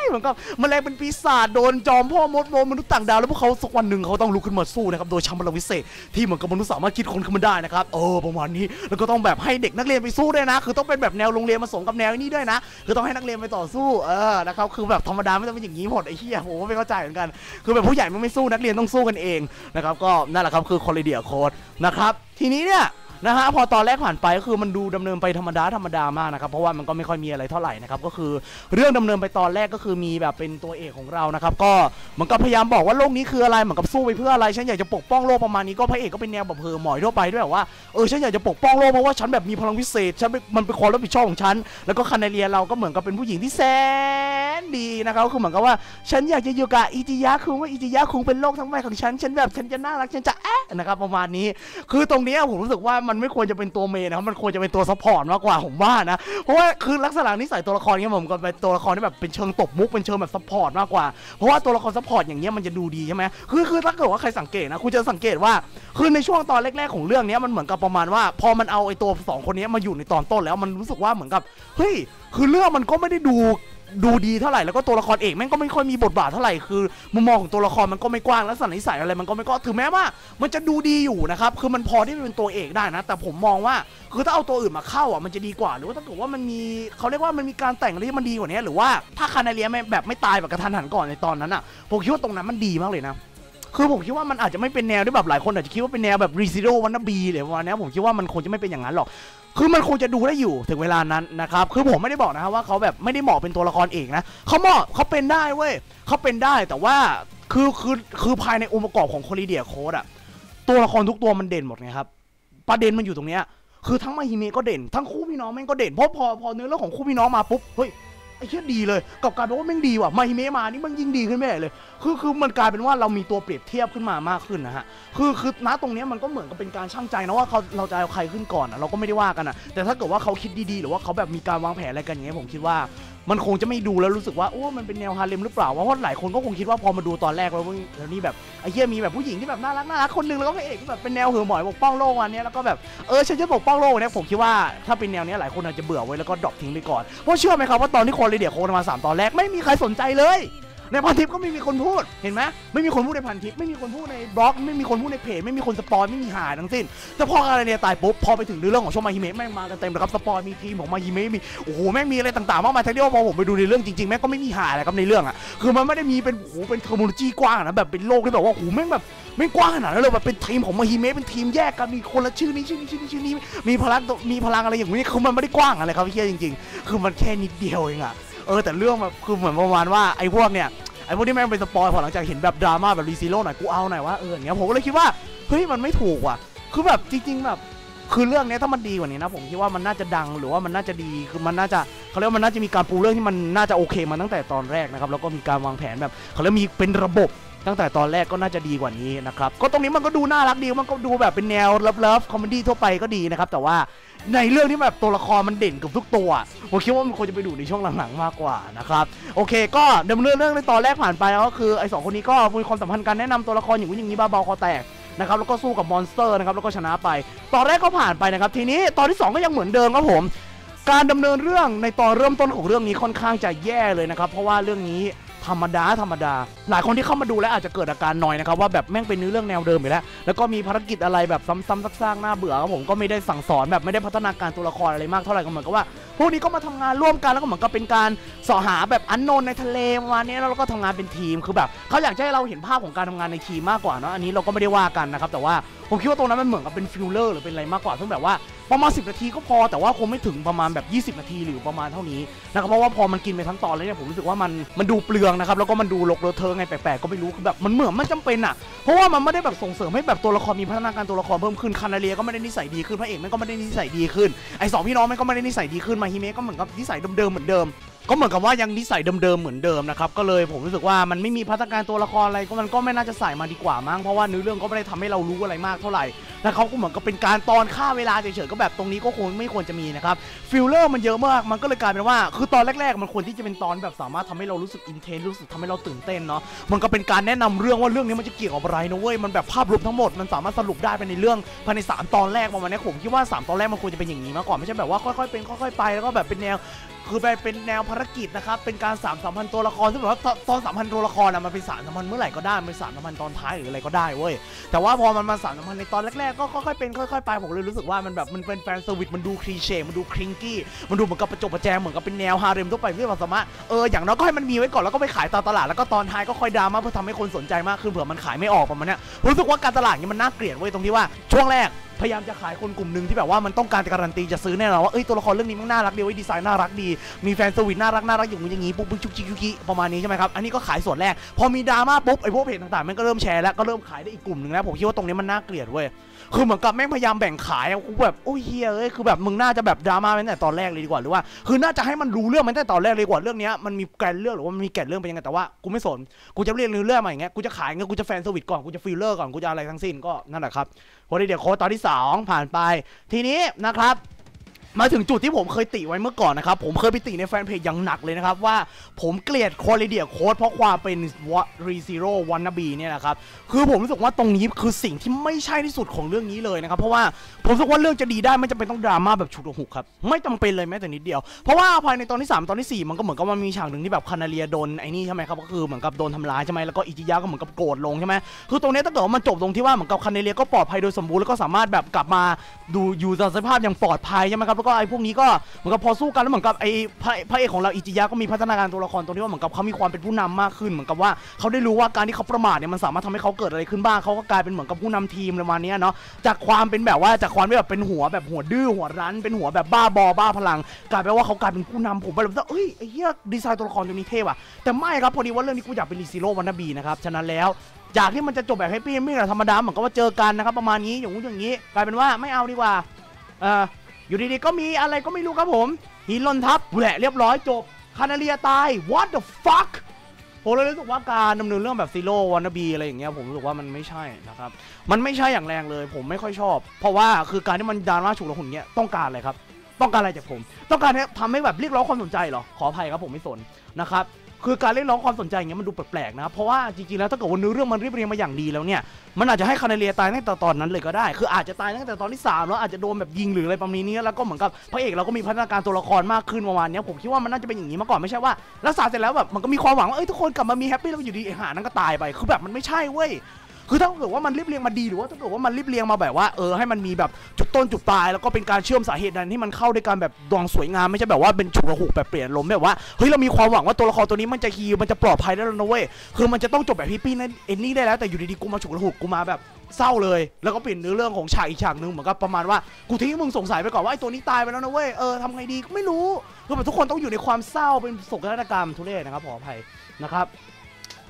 เหมือนกับแมลงเป็นปีศาจโดนจอมพ่อมดโดนมนุษย์ต่างดาวแล้วพวกเขาสักวันหนึ่งเขาต้องลุกขึ้นมาสู้นะครับโดยใช้พลังวิเศษที่เหมือนกับมนุษย์สามารถคิดคนขึ้นมาได้นะครับเออประมาณนี้แล้วก็ต้องแบบให้เด็กนักเรียนไปสู้ด้วยนะคือต้องเป็นแบบแนวโรงเรียนผสมกับแนวนี้ด้วยนะคือต้องให้นักเรียนไปต่อสู้เออนะครับคือแบบธรรมดาไม่ต้องเป็นอย่างนี้หมดไอ้เหี้ยผมไม่เข้าใจเหมือนกันคือแบบผู้ใหญ่มันไม่สู้นักเรียนต้องสู้กันเองนะครับก็นั่นแหละครับคือQualidea Codeนะครับทีนี้เนี่ย นะฮะพอตอนแรกผ่านไปก็คือมันดูดำเนินไปธรรมดาธรรมดามากนะครับเพราะว่ามันก็ไม่ค่อยมีอะไรเท่าไหร่นะครับก็คือเรื่องดำเนินไปตอนแรกก็คือมีแบบเป็นตัวเอกของเรานะครับก็เหมือนกับพยายามบอกว่าโลกนี้คืออะไรเหมือนกับสู้ไปเพื่ออะไรฉันอยากจะปกป้องโลกประมาณนี้ก็พระเอกก็เป็นแนวแบบเพอหมอยทั่วไปด้วยว่าเออฉันอยากจะปกป้องโลกเพราะว่าฉันแบบมีพลังพิเศษฉันมันเป็นความรับผิดชอบของฉันแล้วก็คานาเรียเราก็เหมือนกับเป็นผู้หญิงที่แสนดีนะครับคือเหมือนกับว่าฉันอยากจะอยู่กับอิจิยะคุงว่าอิจิยะคุงเป็นโลกทั้งใบของฉันฉันแบบฉันจะน่ารักฉันจะแอะนะครับประมาณนี้คือตรงนี้ผมรู้สึกว่ามันไม่ควรจะเป็นตัวเมย์นะครับมันควรจะเป็นตัวซัพพอร์ตมากกว่าผมว่านะเพราะว่าคือลักษณะนิสัยตัวละครเนี่ยผมก็เป็นตัวละครที่แบบเป็นเชิงตบมุกเป็นเชิงแบบซัพพอร์ตมากกว่าเพราะว่าตัวละครซัพพอร์ตอย่างเงี้ยมันจะดูดีใช่ไหมคือคือถ้าเกิดว่าใครสังเกตนะคุณจะสังเกตว่าคือในช่วงตอนแรกๆของเรื่องนี้มันเหมือนกับประมาณว่าพอมันเอาไอ้ตัวสองคนนี้มาอยู่ในตอนต้นแล้วมันรู้สึกว่าเหมือนกับเฮ้ยคือเรื่องมันก็ไม่ได้ดูดูดีเท่าไหร่แล้วก็ตัวละครเอกแม่งก็ไม่ค่อยมีบทบาทเท่าไหร่คือมุมมองของตัวละครมันก็ไม่กว้างและลักษณะนิสัยอะไรมันก็ไม่ก็ถึงแม้ว่ามันจะดูดีอยู่นะครับคือมันพอที่จะเป็นตัวเอกได้นะแต่ผมมองว่าคือถ้าเอาตัวอื่นมาเข้าอ่ะมันจะดีกว่าหรือว่าถ้าเกิดว่ามันมีเขาเรียกว่ามันมีการแต่งอะไรที่มันดีกว่านี้หรือว่าถ้าคานาเรียแบบไม่ตายแบบกระทันหันก่อนในตอนนั้นอ่ะผมคิดว่าตรงนั้นมันดีมากเลยนะคือผมคิดว่ามันอาจจะไม่เป็นแนวที่แบบหลายคนอาจจะคิดว่าเป็นแนวแบบรีซิโร่วันนาบีหรือว่าแนวผมคิดว่ามันคงจะไม่เป็นอย่างนั้นหรอกคือมันคงจะดูได้อยู่ถึงเวลานั้นนะครับคือผมไม่ได้บอกนะครับว่าเขาแบบไม่ได้เหมาะเป็นตัวละครเอกนะเขาเหมาะเขาเป็นได้เว้ยเขาเป็นได้แต่ว่าคือคือคือภายในองค์ประกอบของQualidea Codeอะตัวละครทุกตัวมันเด่นหมดไงครับประเด็นมันอยู่ตรงเนี้ยคือทั้งมาฮิเมะก็เด่นทั้งคู่พี่น้องแม่งก็เด่นเพราะพอพอเนื้อเรื่องของคู่พี่น้องมาปุ๊บเฮ้ยไอ้เชี่ยดีเลยกับการบอกว่าแม่งดีว่ะมาฮิเมะมานี่มันยิ่งดีขึ้นไปเลยคือคือมันกลายเป็นว่าเรามีตัวเปรียบเทียบขึ้นมามากขึ้นนะฮะคือคือณตรงนี้มันก็เหมือนกับเป็นการชั่งใจนะว่าเขาเราจะเอาใครขึ้นก่อนนะเราก็ไม่ได้ว่ากันนะแต่ถ้าเกิดว่าเขาคิดดีๆหรือว่าเขาแบบมีการวางแผนอะไรกันอย่างเงี้ยผมคิดว่ามันคงจะไม่ดูแล้วรู้สึกว่าโอ้มันเป็นแนวฮาเลมหรือเปล่าว่าหลายคนก็คงคิดว่าพอมาดูตอนแรกแล้วแล้วนี่แบบไอ้เหี้ยมีแบบผู้หญิงที่แบบน่ารักน่ารักคนนึงแล้วก็พระเอกแบบเป็นแนวหือหมอยปกป้องโลกวันนี้แล้วก็แบบเออฉันจะปกป้องโลกเนี่ยผมคิดว่าถ้าเป็นแนวนี้หลายคนอาจจะเบื่อไว้แล้วก็ดรอปทิ้งไปก่อนเพราะเชื่อไหมครับว่าตอนที่Qualidea Codeมาสามตอนแรกไม่มีใครสนใจเลยในพันทิปก็ไม่มีคนพูดเห็นไหมไม่มีคนพูดในพันทิปไม่มีคนพูดในบล็อกไม่มีคนพูดในเพจไม่มีคนสปอยไม่มีหาทั้งสิ้นแต่พออะไรเนี่ยตายปุ๊บพอไปถึงเรื่องของโชมาฮิเมะแม่งมากันเต็มเลยครับสปอยมีทีมของมาฮิเมะมีโอ้โหแม่งมีอะไรต่างๆมากมายทั้งที่ว่าพอผมไปดูในเรื่องจริงๆแม่งก็ไม่มีหาอะไรครับในเรื่องอ่ะคือมันไม่ได้มีเป็นโอ้โหเป็นเทอร์มิโนจีกว้างนะแบบเป็นโลกที่แบบว่าโอ้โหแม่งแบบไม่กว้างขนาดนั้นเลยแบบเป็นทีมของมาฮิเมะเป็นทีมแยกกันมีคนละชื่อนี้ชื่อนี้ชื่อนี้ชื่อนี้มีพลังมีพลังอะไรอย่างนี้คือมันไม่ได้กว้างอะไรครับพี่เคียจริงๆคือมันแค่นิดเดียวเองอะเออแต่เรื่องแบบคือเหมือนประมาณว่าไอ้พวกเนี่ยไอ้พวกที่แม่งเป็นสปอยพอหลังจากเห็นแบบดราม่าแบบรีซีโร่หน่อยกูเอาหน่อยว่าเอออย่างเงี้ยผมก็เลยคิดว่าเฮ้ยมันไม่ถูกว่ะคือแบบจริงๆแบบคือเรื่องนี้ถ้ามันดีกว่านี้นะผมคิดว่ามันน่าจะดังหรือว่ามันน่าจะดีคือมันน่าจะเขาเรียกว่ามันน่าจะมีการปูเรื่องที่มันน่าจะโอเคมาตั้งแต่ตอนแรกนะครับแล้วก็มีการวางแผนแบบเขาเรียกมีเป็นระบบตั้งแต่ตอนแรกก็น่าจะดีกว่านี้นะครับก็ตรงนี้มันก็ดูน่ารักดีมันก็ดูแบบเป็นแนวเลิฟเลิฟคอมเมดี้ทั่วไปก็ดีนะครับแต่ว่าในเรื่องที่แบบตัวละครมันเด่นกับทุกตัวผมคิดว่ามันควรจะไปดูในช่วงหลังๆมากกว่านะครับโอเคก็ดำเนินเรื่องในตอนแรกผ่านไปก็คือไอ้สองคนนี้ก็มีความสัมพันธ์กันแนะนำตัวละครอย่างนี้อย่างนี้บ้าบอคอแตกนะครับแล้วก็สู้กับมอนสเตอร์นะครับแล้วก็ชนะไปตอนแรกก็ผ่านไปนะครับทีนี้ตอนที่สองก็ยังเหมือนเดิมครับผมการดำเนินเรื่องในตอนเริ่มต้นของเรื่องนี้ค่อนข้างจะแย่เลยนะครับเพราะว่าเรื่องนี้ธรรมดาธรรมดาหลายคนที่เข้ามาดูแล้วอาจจะเกิดอาการหน่อยนะครับว่าแบบแม่งเป็นเนื้อเรื่องแนวเดิมไปแล้วแล้วก็มีภารกิจอะไรแบบซ้ำๆซากๆหน้าเบื่อครับผมก็ไม่ได้สั่งสอนแบบไม่ได้พัฒนาการตัวละครอะไรมากเท่าไหร่ก็เหมือนกับว่าพวกนี้ก็มาทำงานร่วมกันแล้วก็เหมือนกับเป็นการสอหาแบบอันโนนในทะเลวันนี้แล้วเราก็ทำงานเป็นทีมคือแบบเขาอยากให้เราเห็นภาพของการทำงานในทีมมากกว่าเนาะอันนี้เราก็ไม่ได้ว่ากันนะครับแต่ว่าผมคิดว่าตรงนั้นมันเหมือนกับเป็นฟิลเลอร์หรือเป็นอะไรมากกว่าซึ่งแบบว่าประมาณสิบนาทีก็พอแต่ว่าคงไม่ถึงประมาณแบบยี่สิบนาทีหรือประมาณเท่านี้นะครับเพราะว่าพอมันกินไปทั้งตอนแล้วเนี่ยผมรู้สึกว่ามันมันดูเปลืองนะครับแล้วก็มันดูรกเทอะไงแปลกๆก็ไม่รู้คือแบบมันเหมือนไม่จำเป็นอ่ะเพราะว่ามันไม่ได้แบบส่งเสริมให้แบบตัวละครมีพัฒนาการตัวละครเพิ่มขึ้นคานาเรียก็ไม่ได้นิสัยดีขึ้นพระเอกมันก็ไม่ได้นิสัยดีขึ้นไอ้สองพี่น้องมันก็ไม่ได้นิสัยดีขึ้นมาฮิเมะก็เหมือนกับนิสัยเดิมๆเหมือนเดิมก็เหมือนกับว่ายังนิสัยเดิมๆเหมือนเดิมนะครับก็เลยผมรู้สึกว่ามันไม่มีพัฒนาการตัวละครอะไรก็มันก็ไม่น่าจะใส่มาดีกว่ามั้งเพราะว่าเนื้อเรื่องก็ไม่ได้ทำให้เรารู้อะไรมากเท่าไหร่นะเขาก็เหมือนกับเป็นการตอนฆ่าเวลาเฉยๆก็แบบตรงนี้ก็คงไม่ควรจะมีนะครับฟิลเลอร์มันเยอะมากมันก็เลยกลายเป็นว่าคือตอนแรกๆมันควรที่จะเป็นตอนแบบสามารถทำให้เรารู้สึกอินเทนส์รู้สึกทำให้เราตื่นเต้นเนาะมันก็เป็นการแนะนำเรื่องว่าเรื่องนี้มันจะเกี่ยวกับอะไรนะเว้ยมันแบบภาพรวมทั้งหมดมันสามารถสรุปได้ไปในเรื่องภายในสามตอนแรกประมาณนี้ผมคิดว่าสามตอนแรกมันควรจะเป็นอย่างนี้มากกว่าไม่ใช่แบบว่าค่อยๆเป็นค่อยๆไปแล้วก็แบบเป็นแนวคือเป็นแนวภารกิจนะครับเป็นการสามสัมพันธ์ตัวละครที่แบบว่าตอนสัมพันธ์ตัวละครนะมันเป็นสามสัมพันธ์เมื่อไหร่ก็ได้เป็นสามสัมพันธ์ตอนท้ายหรืออะไรก็ได้เว้ยแต่ว่าพอมันมาสามสัมพันธ์ในตอนแรกๆก็ค่อยๆเป็นค่อยๆไปผมเลยรู้สึกว่ามันแบบมันเป็นแฟนเซอร์วิสมันดูคลีเช่มันดูคริงกี้มันดูเหมือนกับประจบประแจงเหมือนกับเป็นแนวฮาเร็มทั่วไปที่มันสามารถเอออย่างน้อยก็ให้มันมีไว้ก่อนแล้วก็ไปขายตามตลาดแล้วก็ตอนท้ายก็ค่อยดราม่าเพื่อทำให้คนสนใจมากขึ้นเผื่อมันขายไม่ออกประมาณนี้รู้สึกว่าการตลาดเนี่ยมันน่าเกลียดเว้ยตรงที่ว่าช่วงแรก พยายามจะขายคนกลุ่มหนึ่งที่แบบว่ามันต้องการการันตีจะซื้อแน่นอนว่าเอ้ยตัวละครเรื่องนี้มันน่ารักดีดีไซน์น่ารักดีมีแฟนสวิตน่ารักน่ารักอย่างนี้อย่างนี้ปุ๊บชุกชิกชุกชิประมาณนี้ใช่ไหมครับอันนี้ก็ขายส่วนแรกพอมีดราม่าปุ๊บไอ้พวกเพจต่างๆมันก็เริ่มแชร์แล้วก็เริ่มขายได้อีกกลุ่มหนึ่งแล้วผมคิดว่าตรงนี้มันน่าเกลียดเว้ยคือเหมือนกับแม่งพยายามแบ่งขายกูแบบโอ้ยเฮียเอ้ยคือแบบมึงน่าจะแบบดราม่าตั้งแต่ตอนแรกเลยดีกว่าหรือว่าคือน่าจะให้มันรู้เรื่องมันตั้งแต่ตอนแรกเลยกว่าเรื่องนี้มันมีแกนเรื่องหรือว่ามันมีแกนเรื่องเป็นยังไงแต่ว่ากูไม่สนกูจะเรียนรู้เรื่องมาอย่างเงี้ยกูจะขายเงี้ยกูจะแฟนเซอร์วิสก่อนกูจะฟีลเลอร์ก่อนกูจะอะไรทั้งสิ้นก็นั่นแหละครับQualidea Codeตอนที่สองผ่านไปทีนี้นะครับมาถึงจุดที่ผมเคยติไว้เมื่อก่อนนะครับผมเคยไปติในแฟนเพจอย่างหนักเลยนะครับว่าผมเกลียด Qualidea Code เพราะความเป็น ReZero Wannabe เนี่ยนะครับคือผมรู้สึกว่าตรงนี้คือสิ่งที่ไม่ใช่ที่สุดของเรื่องนี้เลยนะครับเพราะว่าผมรู้สึกว่าเรื่องจะดีได้ไม่จำเป็นต้องดราม่าแบบฉุดหุกครับไม่จำเป็นเลยแม้แต่นิดเดียวเพราะว่าภายในตอนที่สามตอนที่สี่มันก็เหมือนกับมันมีฉากหนึ่งที่แบบคานาเลียโดนไอ้นี่ใช่ไหมครับก็คือเหมือนกับโดนทำร้ายใช่ไหมแล้วก็อิจิยะก็เหมือนกับโกรธลงใช่ไหมคือตรงนี้ถ้าเกิดว่ามันจบตรงที่ว่าเหมือนกับคานาเลียก็ปลอดภัยโดยสมบูรณ์แล้วก็สามารถแบบกลับมาดูอยู่ในสภาพอย่างปลอดภัยใช่ไหมครับแล้วก็ไอ้พวกนี้ก็เหมือนกับพอสู้กันแล้วเหมือนกับไอ้พระเอกของเราอิจิยะก็มีพัฒนาการตัวละครตรงที่ว่าเหมือนกับเขามีความเป็นผู้นำมากขึ้นเหมือนกับว่าเขาได้รู้ว่าการที่เขาประมาทเนี่ยมันสามารถทำให้เขาเกิดอะไรขึ้นบ้างเขาก็กลายเป็นเหมือนกับผู้นำทีมประมาณนี้เนาะจากความเป็นแบบว่าจากความที่แบบเป็นหัวแบบหัวดื้อหัวรั้นเป็นหัวแบบบ้าบอบ้าพลังกลายเป็นว่าเขากลายเป็นผู้นำผมไปเลยว่าเอ้ยไอ้เหี้ยดีไซน์ตัวละครตัวนี้เท่ว่ะแต่ไม่ครับพอดีว่าเรื่องนี้กูอยากเป็นรีซีโร่วันนาบีนะครับฉะนั้นแล้วจากที่มันจะจบแบบแฮปปี้เอนดิ้งธรรมดาเหมือนกับว่าเจอกันนะครับประมาณนี้อย่างงู้นอย่างนี้กลายเป็นว่าไม่เอาดีกว่าเอ่ออยู่ดีๆก็มีอะไรก็ไม่รู้ครับผมหินล่นทับแหละเรียบร้อยจบคานาเลียตาย what the fuck ผมเลยรู้สึกว่าการดำเนินเรื่องแบบซีโร่วานาบีอะไรอย่างเงี้ยผมรู้สึกว่ามันไม่ใช่นะครับมันไม่ใช่อย่างแรงเลยผมไม่ค่อยชอบเพราะว่าคือการที่มันดราม่าฉุกละหุนเงี้ยต้องการอะไรครับต้องการอะไรจากผมต้องการทำให้แบบเรียกร้องความสนใจเหรอขออภัยครับผมไม่สนนะครับคือการเรียกร้องความสนใจอย่างเงี้ยมันดูแปลกๆนะครับเพราะว่าจริงๆแล้วถ้าเกิดว่าเนื้อเรื่องมันเรียบเรียงมาอย่างดีแล้วเนี่ยมันอาจจะให้คานาเลียตายตั้งแต่ตอนนั้นเลยก็ได้คืออาจจะตายตั้งแต่ตอนที่สามแล้วอาจจะโดนแบบยิงหรืออะไรประมาณนี้แล้วก็เหมือนกับพระเอกเราก็มีพัฒนาการตัวละครมากขึ้นประมาณนี้ผมคิดว่ามันน่าจะเป็นอย่างนี้มาก่อนไม่ใช่ว่ารักษาเสร็จแล้วแบบมันก็มีความหวังว่าเอ้ยทุกคนกลับมามีแฮปปี้แล้วอยู่ดีไอ้ห่านั่นก็ตายไปคือแบบมันไม่ใช่เว้ยคือถ้าเกิดว่ามันรีบเรียงมาดีหรือว่าถ้าเกิดว่ามันรีบเรียงมาแบบว่าเออให้มันมีแบบจุดต้นจุดปลายแล้วก็เป็นการเชื่อมสาเหตุนั้นที่มันเข้าด้วยการแบบดองสวยงามไม่ใช่แบบว่าเป็นฉุกระหุกแบบเปลี่ยนลมแบบว่าเฮ้ยเรามีความหวังว่าตัวละครตัวนี้มันจะฮีลมันจะปลอดภัยได้แล้วนะเว้ยคือมันจะต้องจบแบบฮิปปี้นั่นเอ็นนี่ได้แล้วแต่อยู่ดีๆกูมาฉุกระหุกกูมาแบบเศร้าเลยแล้วก็เปลี่ยนเนื้อเรื่องของฉากอีกฉากนึงเหมือนกับประมาณว่ากูทิ้งมึงสงสัยไปก่อนว่าไอ้ตัวนี้ตายไปแล้วนะเว้ยเออทำไงดีไม่รู้คือแบบทุกคนต้องอยู่ในความเศร้าเป็นโศกนาฏกรรมทุเรศนะครับขออภัยนะครั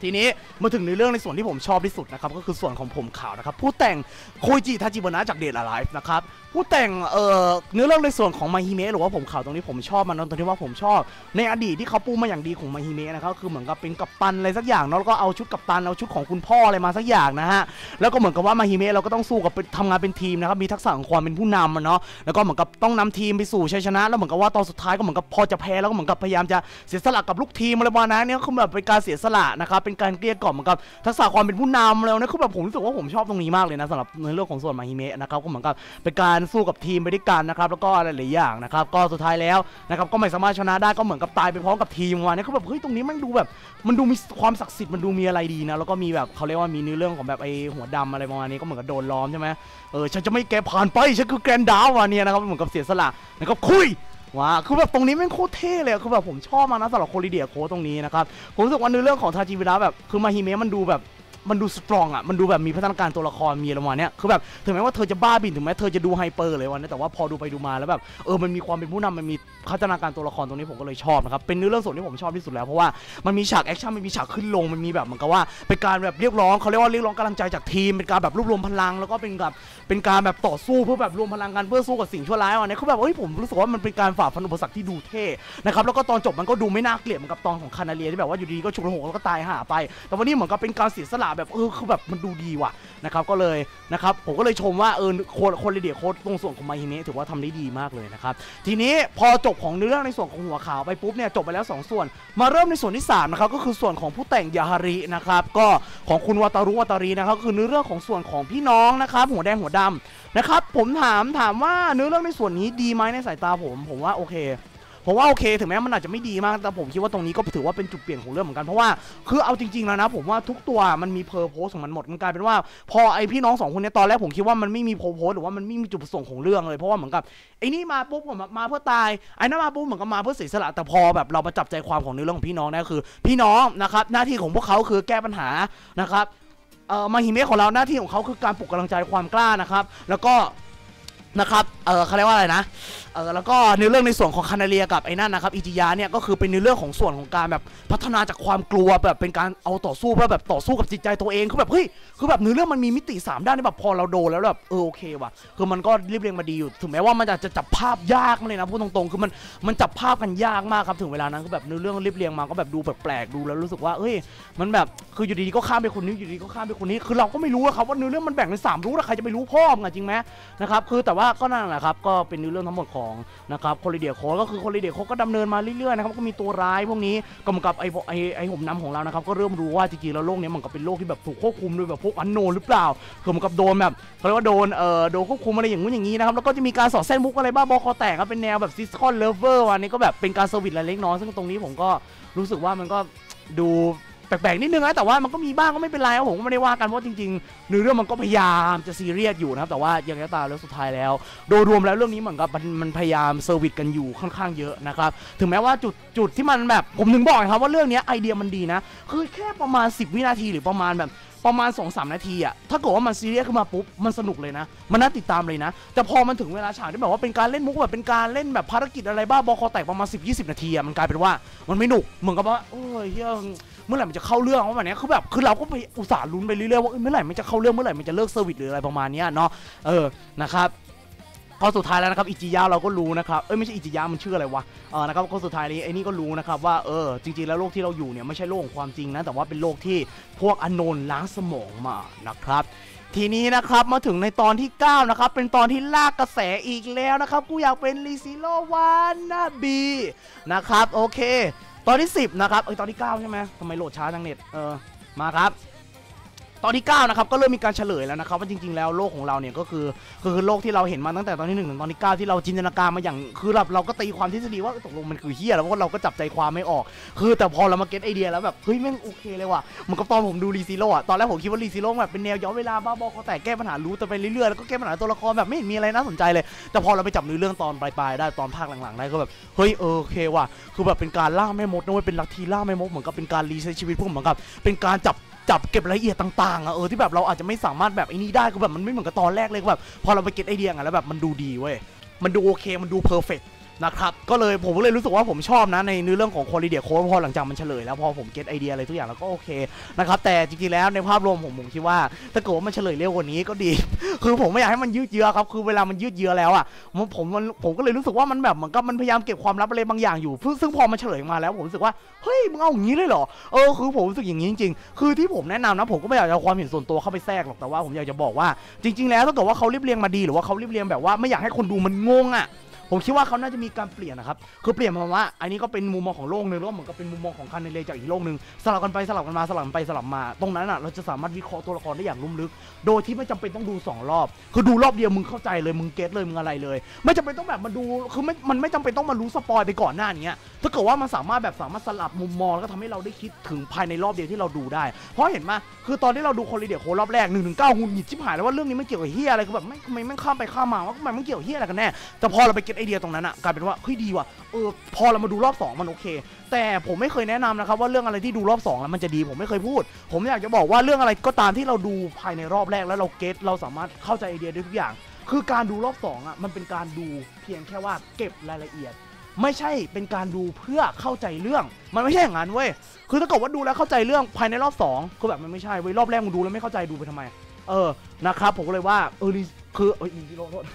บทีนี้มาถึงในเรื่องในส่วนที่ผมชอบที่สุดนะครับก็คือส่วนของผมขาวนะครับผู้แต่งโคจิทาจิบะนะจากเดดอะไลฟ์นะครับผู้แต่งเอ่อเนื้อเรื่องในส่วนของมาฮิเมะหรือว่าผมขาวตรงนี้ผมชอบมันตรงที่ว่าผมชอบในอดีตที่เขาปูมาอย่างดีของมาฮิเมะนะครับคือเหมือนกับเป็นกัปตันอะไรสักอย่างเนาะแล้วก็เอาชุดกัปตันเอาชุดของคุณพ่ออะไรมาสักอย่างนะฮะแล้วก็เหมือนกับว่ามาฮิเมะเราก็ต้องสู้กับทำงานเป็นทีมนะครับมีทักษะของความเป็นผู้นำเนาะแล้วก็เหมือนกับต้องนำทีมไปสู่ชัยชนะแล้วเหมือนกับว่าตอนสุดท้ายก็เหมือนกับพอจะแพ้แล้วก็เหมือนกับพยายามจะเสียสละกับลูกทีมอะไรประมาณนั้นเนี่ยคือแบบเป็นการเสียสละนะครับเป็นการเกลี้ยกล่อมเหมือนกับทักษะความเป็นผู้นำแล้วนะคือแบบผมรู้สึกว่าผมชอบตรงนี้มากเลยนะสำหรับในเรื่องของส่วนมาฮิเมะนะครับก็เหมือนกับเป็นการสู้กับทีมไปด้วยกันนะครับแล้วก็อะไรหลายอย่างนะครับก็สุดท้ายแล้วนะครับก็ไม่สามารถชนะได้ก็เหมือนกับตายไปพร้อมกับทีมวันนี้คือแบบเฮ้ยตรงนี้มันดูแบบมันดูมีความศักดิ์สิทธิ์มันดูมีอะไรดีนะแล้วก็มีแบบเขาเรียกว่ามีเนื้อเรื่องของแบบไอ้หัวดำอะไรประมาณนี้ก็เหมือนกับโดนล้อมใช่ไหมเออฉันจะไม่แกผ่านไปฉันคือแกรนดาววันนี้นะครับเหมือนกับเสียสละนะครับคุยว้าคือแบบตรงนี้มันโคตรเท่เลยคือแบบผมชอบมานะสำหรับ Qualidea Code ตรงนี้นะครับผมรู้สึกว่าในเรื่องของทาจิวิระแบบคือมาฮิเมะมันดูแบบมันดูสตรองอ่ะมันดูแบบมีพัฒนาการตัวละครมีอะไรมาเนี้ยคือแบบถึงแม้ว่าเธอจะบ้าบินถึงแม้เธอจะดูไฮเปอร์เลยวันนี้แต่ว่าพอดูไปดูมาแล้วแบบเออมันมีความเป็นผู้นำมันมีพัฒนาการตัวละครตรงนี้ผมก็เลยชอบนะครับเป็นเนื้อเรื่องส่วนที่ผมชอบที่สุดแล้วเพราะว่ามันมีฉากแอคชั่นมันมีฉากขึ้นลงมันมีแบบเหมือนกับว่าเป็นการแบบเรียกร้องเขาเรียกว่าเรียกร้องกำลังใจจากทีมเป็นการแบบรวบรวมพลังแล้วก็เป็นแบบเป็นการแบบต่อสู้เพื่อแบบรวมพลังกันเพื่อสู้กับสิ่งชั่วร้ายวันนี้เขาแบบเอ้ยผมรู้สึกว่ามันเป็นการฝ่าฟันอุปสรรคที่ดูเท่นะครับแล้วก็ตอนจบมันก็ดูไม่น่าเกลียดเหมือนกับตอนของคานาเลียที่แบบว่าอยู่ดีก็ฉุกละหุกแล้วก็ตายห่าไปแต่วันนี้เหมือนกับเป็นการเสียสละแบบเออคือแบบมันดูดีว่ะนะครับก็เลยนะครับผมก็เลยชมว่าเออQualidea Codeตรงส่วนของมาฮิเมะถือว่าทำได้ดีมากเลยนะครับทีนี้พอจบของเรื่องในส่วนของหัวขาวไปปุ๊บเนี่ยจบไปแล้วสองส่วนมาเริ่มในส่วนที่สามนะครับก็คือส่วนของผู้แต่งยาฮารินะครับก็ของคุณวาตารุวาตารีนะครับก็คือเนื้อเรื่องของส่วนของพี่น้องนะครับหัวแดงหัวดำนะครับผมถามถามว่าเนื้อเรื่องในส่วนนี้ดีไหมในสายตาผมผมว่าโอเคผมว่าโอเคถึงแม้มันอาจจะไม่ดีมากแต่ผมคิดว่าตรงนี้ก็ถือว่าเป็นจุดเปลี่ยนของเรื่องเหมือนกันเพราะว่าคือเอาจริงๆแล้วนะผมว่าทุกตัวมันมีเพอร์โพสของมันหมดมันกลายเป็นว่าพอไอพี่น้องสองคนนี้ตอนแรกผมคิดว่ามันไม่มีเพอร์โพสหรือว่ามันไม่มีจุดประสงค์ของเรื่องเลยเพราะว่าเหมือนกับไอนี่มาปุ๊บผมมาเพื่อตายไอนั่นมาปุ๊บเหมือนกับมาเพื่อเสียสละแต่พอแบบเราประจับใจความของเรื่องของพี่น้องนั่นคือพี่น้องนะครับหน้าที่ของพวกเขาคือแก้ปัญหานะครับเอ่อมาฮิเมะของเราหน้าที่ของเขาคือการปลุกกำลังใจความกล้านะครับแล้วก็ นะครับเออเขาเรียกว่าอะไรนะเออแล้วก็ในเรื่องในส่วนของคานาเลียกับไอ้นั่นนะครับอิจิยะเนี่ยก็คือเป็นในเรื่องของส่วนของการแบบพัฒนาจากความกลัวแบบเป็นการเอาต่อสู้เพื่อแบบต่อสู้กับจิตใจตัวเองคือแบบเฮ้ยคือแบบในเรื่องมันมีมิติสามด้านที่แบบพอเราโดนแล้วแบบเออโอเคว่ะคือมันก็เรียบเรียงมาดีอยู่ถึงแม้ว่ามันอาจจะจับภาพยากเลยนะพูดตรงๆคือมันมันจับภาพกันยากมากครับถึงเวลานั้นคือแบบในเรื่องเรียบเรียงมาก็แบบดูแปลกๆดูแล้วรู้สึกว่าเอ้ยมันแบบคืออยู่ดีๆก็ข้ามไปคนนี้อยู่ดีๆก็ข้ามไปคนนี้คือเราก็ไม่รู้ครับว่าในเรื่องมันแบ่งเป็นสามรูปใครจะไปรู้พ่อมึงจริงไหมนะครับคือแต่ว่าก็นั่นแหละครับก็เป็นเรื่องทั้งหมดของนะครับ Qualidea Code ก็คือ Qualidea Code ก็ดำเนินมาเรื่อยๆนะครับก็มีตัวร้ายพวกนี้กำกับไอ้ไอ้ไอ้ห่มน้ำของเรานะครับก็เริ่มรู้ว่าจริงๆแล้วโลกนี้มันก็เป็นโลกที่แบบถูกควบคุมโดยแบบพวกอันโนหรือเปล่าคือมันกับโดนแบบเขาเรียกว่าโดนเอ่อโดนควบคุมอะไรอย่างงู้นอย่างนี้นะครับแล้วก็จะมีการสอดแทรกมุกอะไรบ้าบอคอแตกครับเป็นแนวแบบซิสคอนเลเวอร์วันนี้ก็แบบเป็นการสวิตช์อะไรเล็กน้อยซึ่งตรงนี้ผมก็รู้สึกว่ามันก็ดูแปลกๆนิดนึงนะแต่ว่ามันก็มีบ้างก็ไม่เป็นไรผมก็ไม่ได้ว่ากันเพราะจริงๆในเรื่องมันก็พยายามจะซีเรียสอยู่นะครับแต่ว่ายังไงก็ตามแล้วสุดท้ายแล้วโดยรวมแล้วเรื่องนี้เหมือนกับมันมันพยายามเซอร์วิสกันอยู่ค่อนข้างเยอะนะครับถึงแม้ว่าจุดจุดที่มันแบบผมถึงบอกครับว่าเรื่องนี้ไอเดียมันดีนะคือแค่ประมาณสิบวินาทีหรือประมาณแบบประมาณ สองถึงสาม นาทีอะถ้าเกิดว่ามันซีเรียสขึ้นมาปุ๊บมันสนุกเลยนะมันน่าติดตามเลยนะแต่พอมันถึงเวลาฉากที่แบบว่าเป็นการเล่นมุกแบบเป็นการเล่นแบบภารกิจอะไรบ้าบอคอแตกประมาณ สิบถึงยี่สิบ นาทีอะมันกลายเป็นว่ามันไม่หนุกเหมือนกับว่าโอ้ยเหี้ยเมื่อไหร่มันจะเข้าเรื่องแบบนี้คือแบบคือเราก็ไปอุตส่าห์ลุ้นไปเรื่อยๆว่าเมื่อไหร่มันจะเข้าเรื่องเมื่อไหร่มันจะเลิกเซอร์วิสหรืออะไรประมาณนี้เนาะเออนะครับก็สุดท้ายแล้วนะครับอิจิยะเราก็รู้นะครับเอ้ยไม่ใช่อิจิยะมันชื่ออะไรวะเออนะครับก็สุดท้ายนี้ไอ้นี่ก็รู้นะครับว่าเออจริงๆแล้วโลกที่เราอยู่เนี่ยไม่ใช่โลกของความจริงนะแต่ว่าเป็นโลกที่พวกอนนท์ล้างสมองมานะครับทีนี้นะครับมาถึงในตอนที่เก้านะครับเป็นตอนที่ลากกระแสอีกแล้วนะครับกูอยากเป็นรีซิโร่วานาบีนะครับโอเคตอนที่สิบนะครับเอ้ยตอนที่เก้าใช่ไหมทำไมโหลดช้าจังเน็ตเออมาครับตอนที่เก้านะครับก็เริ่มมีการเฉลยแล้วนะครับว่าจริงๆแล้วโลกของเราเนี่ยก็คือคือโลกที่เราเห็นมาตั้งแต่ตอนที่หนึ่งถึงตอนที่เก้าที่เราจินตนาการมาอย่างคือเราเราก็ตีความทฤษฎีว่าตกลงมันคือเหี้ยแล้วเพราะเราก็จับใจความไม่ออกคือแต่พอเรามาเก็ตไอเดียแล้วแบบเฮ้ยแม่งโอเคเลยว่ะเหมือนกับตอนผมดูรีซิโร่อะตอนแรกผมคิดว่ารีซิโร่แบบเป็นแนวย้อนเวลาบ้าบอเขาแต่แก้ปัญหารู้ตัวไปเรื่อยๆแล้วก็แก้ปัญหาตัวละครแบบไม่เห็นมีอะไรน่าสนใจเลยแต่พอเราไปจับเนื้อเรื่องตอนปลายๆได้ตอนภาคหลังๆได้ก็แบบเฮ้ยโอเคว่ะคือแบบเป็นการล่าแม่มดนะเว้ยเป็นลัทธิล่าแม่มดเหมือนกับเป็นการรีเซ็ตชีวิตพวกเหมือนกับเป็นการจับจับเก็บรายละเอียดต่างๆอะเออที่แบบเราอาจจะไม่สามารถแบบไอ้นี่ได้คือแบบมันไม่เหมือนกับตอนแรกเลยแบบพอเราไปเก็ตไอเดียอะแล้วแบบมันดูดีเว้ยมันดูโอเคมันดูเพอร์เฟกต์นะครับก็เลยผมก็เลยรู้สึกว่าผมชอบนะในเรื่องของ Qualidea Code พอหลังจากมันเฉลยแล้วพอผมเก็ตไอเดียอะไรทุกอย่างแล้วก็โอเคนะครับแต่จริงๆแล้วในภาพรวมผมผมคิดว่าถ้าเกิดว่ามันเฉลยเร็วกว่านี้ก็ดีคือผมไม่อยากให้มันยืดเยื้อครับคือเวลามันยืดเยื้อแล้วอ่ะผมมันผมก็เลยรู้สึกว่ามันแบบเหมือนกับมันพยายามเก็บความลับอะไรบางอย่างอยู่ซึ่งพอมันเฉลยมาแล้วผมรู้สึกว่าเฮ้ยมึงเอาอย่างนี้เลยเหรอเออคือผมรู้สึกอย่างนี้จริงๆคือที่ผมแนะนำนะผมก็ไม่อยากจะเอาความเห็นส่วนตัวเข้าไปแทรกหรอกแต่ว่าผมอยากจะบอกว่าจริงๆแล้วถ้าเกิดว่าเขาเรียบเรียงมาดีหรือว่าเขาเรียบเรียงแบบว่าไม่อยากให้คนดูมันงงอ่ะผมคิดว่าเขาน่าจะมีการเปลี่ยนนะครับคือเปลี่ยนมาว่าอันนี้ก็เป็นมุมมองของโลกหนึ่งแล้วเหมือนกับเป็นมุมมองของคานาเลียจากอีกโลกหนึ่งสลับกันไปสลับกันมาสลับกันไปสลับมาตรงนั้นอ่ะเราจะสามารถวิเคราะห์ตัวละครได้อย่างลุ่มลึกโดยที่ไม่จำเป็นต้องดูสองรอบคือดูรอบเดียวมึงเข้าใจเลยมึงเก็ตเลยมึงอะไรเลยไม่จำเป็นต้องแบบมาดูคือไม่มันไม่จำเป็นต้องมารู้สปอยไปก่อนหน้านี้ถ้าเกิดว่ามันสามารถแบบสามารถสลับมุมมองแล้วก็ทำให้เราได้คิดถึงภายในรอบเดียวที่เราดูได้เพราะเห็นไหมคือตอนที่เราดูQualidea Codeรอบแรกหนึ่งถึงเก้าหุ่นหยิบชิบหายแล้วว่าเรื่องนี้ไม่เกี่ยวกับเหี้ยอะไรคือแบบไม่ไม่ไม่ข้ามไปข้ามมาว่ามันไม่เกี่ยวเหี้ยอะไรกันแน่แต่พอเราไปเก็ตไอเดียตรงนั้นอ่ะกลายเป็นว่าเฮ้ยดีว่ะเออพอเรามาดูรอบสองมันโอเคแต่ผมไม่เคยแนะนำนะครับว่าเรื่องอะไรที่ดูรอบสองแล้วมันจะดีผมไม่เคยพูดผมอยากจะบอกว่าเรื่องอะไรก็ตามที่เราดูภายในรอบแรกแล้วเราเก็ตเราสามารถเข้าใจไอเดียได้ทุกอย่างคือการดูรอบสองอ่ะมันเป็นการดูเพียงแค่ว่าเก็บรายละเอียดไม่ใช่เป็นการดูเพื่อเข้าใจเรื่องมันไม่ใช่อย่างนั้นเว้ยคือถ้าเกิดว่าดูแล้วเข้าใจเรื่องภายในรอบสองคือแบบมันไม่ใช่เว้ยรอบแรกมึงดูแล้วไม่เข้าใจดูไปทำไมเออนะครับผมก็เลยว่าเออคือเอออีโรด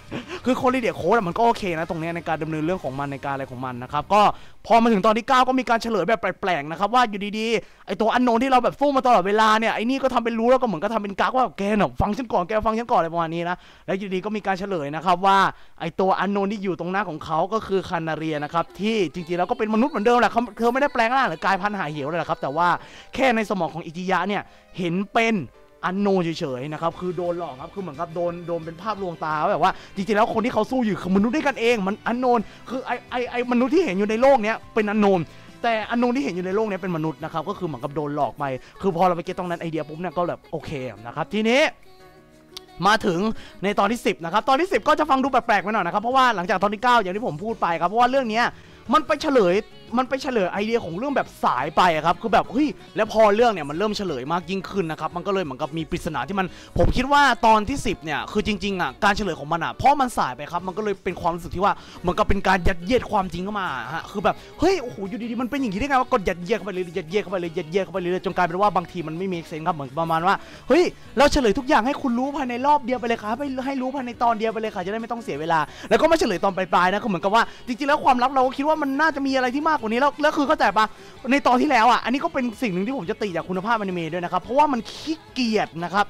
คือQualidea Codeมันก็โอเคนะตรงนี้ในการดำเนินเรื่องของมันในการอะไรของมันนะครับก็พอมาถึงตอนที่เก้าก็มีการเฉลยแบบแปลกๆนะครับว่าอยู่ดีๆไอตัวอันโนนที่เราแบบสู้มาตลอดเวลาเนี่ยไอนี่ก็ทำเป็นรู้แล้วก็เหมือนก็ทำเป็นกักว่าแกน่ะฟังฉันก่อนแกฟังฉันก่อนอะไรประมาณนี้นะแล้วอยู่ดีก็มีการเฉลยนะครับว่าไอตัวอันโนนที่อยู่ตรงหน้าของเขาก็คือคานาเลียนะครับที่จริงๆแล้วก็เป็นมนุษย์เหมือนเดิมแหละเธอไม่ได้แปลงร่างหรือกลายพันธุ์หายเหี่ยวเลยนะครับแต่ว่าแค่ในสมองของอิจิยะเนี่ยเห็นเป็นอันโนเฉยๆนะครับคือโดนหลอกครับคือเหมือนกับโดนโดนเป็นภาพลวงตาแบบว่าจริงๆแล้วคนที่เขาสู้อยู่คือมนุษย์ด้วยกันเองมันอันโนคือไอไอไอมนุษย์ที่เห็นอยู่ในโลกเนี้ยเป็นอันโนแต่อันโนที่เห็นอยู่ในโลกเนี้ยเป็นมนุษย์นะครับก็คือเหมือนกับโดนหลอกไปคือพอเราไปเก็ตตรงนั้นไอเดียปุ๊บเนี่ยก็แบบโอเคนะครับทีนี้มาถึงในตอนที่สิบนะครับตอนที่สิบก็จะฟังดูแปลกๆไปหน่อยนะครับเพราะว่าหลังจากตอนที่เก้าอย่างที่ผมพูดไปครับเพราะว่าเรื่องเนี้ยมันไปเฉลย มันไปเฉลยไอเดียของเรื่องแบบสายไปครับคือแบบเฮ้ยแล้วพอเรื่องเนี่ยมันเริ่มเฉลยมากยิ่งขึ้นนะครับมันก็เลยเหมือนกับมีปริศนาที่มันผมคิดว่าตอนที่สิบเนี่ยคือจริงๆอ่ะการเฉลยของมันอ่ะเพราะมันสายไปครับมันก็เลยเป็นความรู้สึกที่ว่าเหมือนกับเป็นการยัดเยียดความจริงเข้ามาฮะคือแบบเฮ้ยโอ้โหอยู่ดีๆมันเป็นอย่างนี้ได้ไงว่ากดยัดเยียดเข้าไปเลยยัดเยียดเข้าไปเลยยัดเยียดเข้าไปเลยจนกลายเป็นว่าบางทีมันไม่มีเซนส์ครับเหมือนประมาณว่าเฮ้ยเราเฉลยทุกอย่างให้คุณรู้ภายในรอบเดียวไปเลยครับให้รู้ภายในตอนเดียวไปเลยค่ะจะได้ไม่ต้องเสียเวลาแล้วก็ไม่เฉลยตอนปลายๆนะก็เหมือนกับว่าจริงๆแล้วความลับเราก็คิดว่ามันน่าจะมีอะไรที่มากกว่านี้แล้วแล้วคือเข้าใจปะในตอนที่แล้วอ่ะอันนี้ก็เป็นสิ่งหนึ่งที่ผมจะติจากคุณภาพอนิเมะด้วยนะครับเพราะว่ามันขี้เกียจนะครั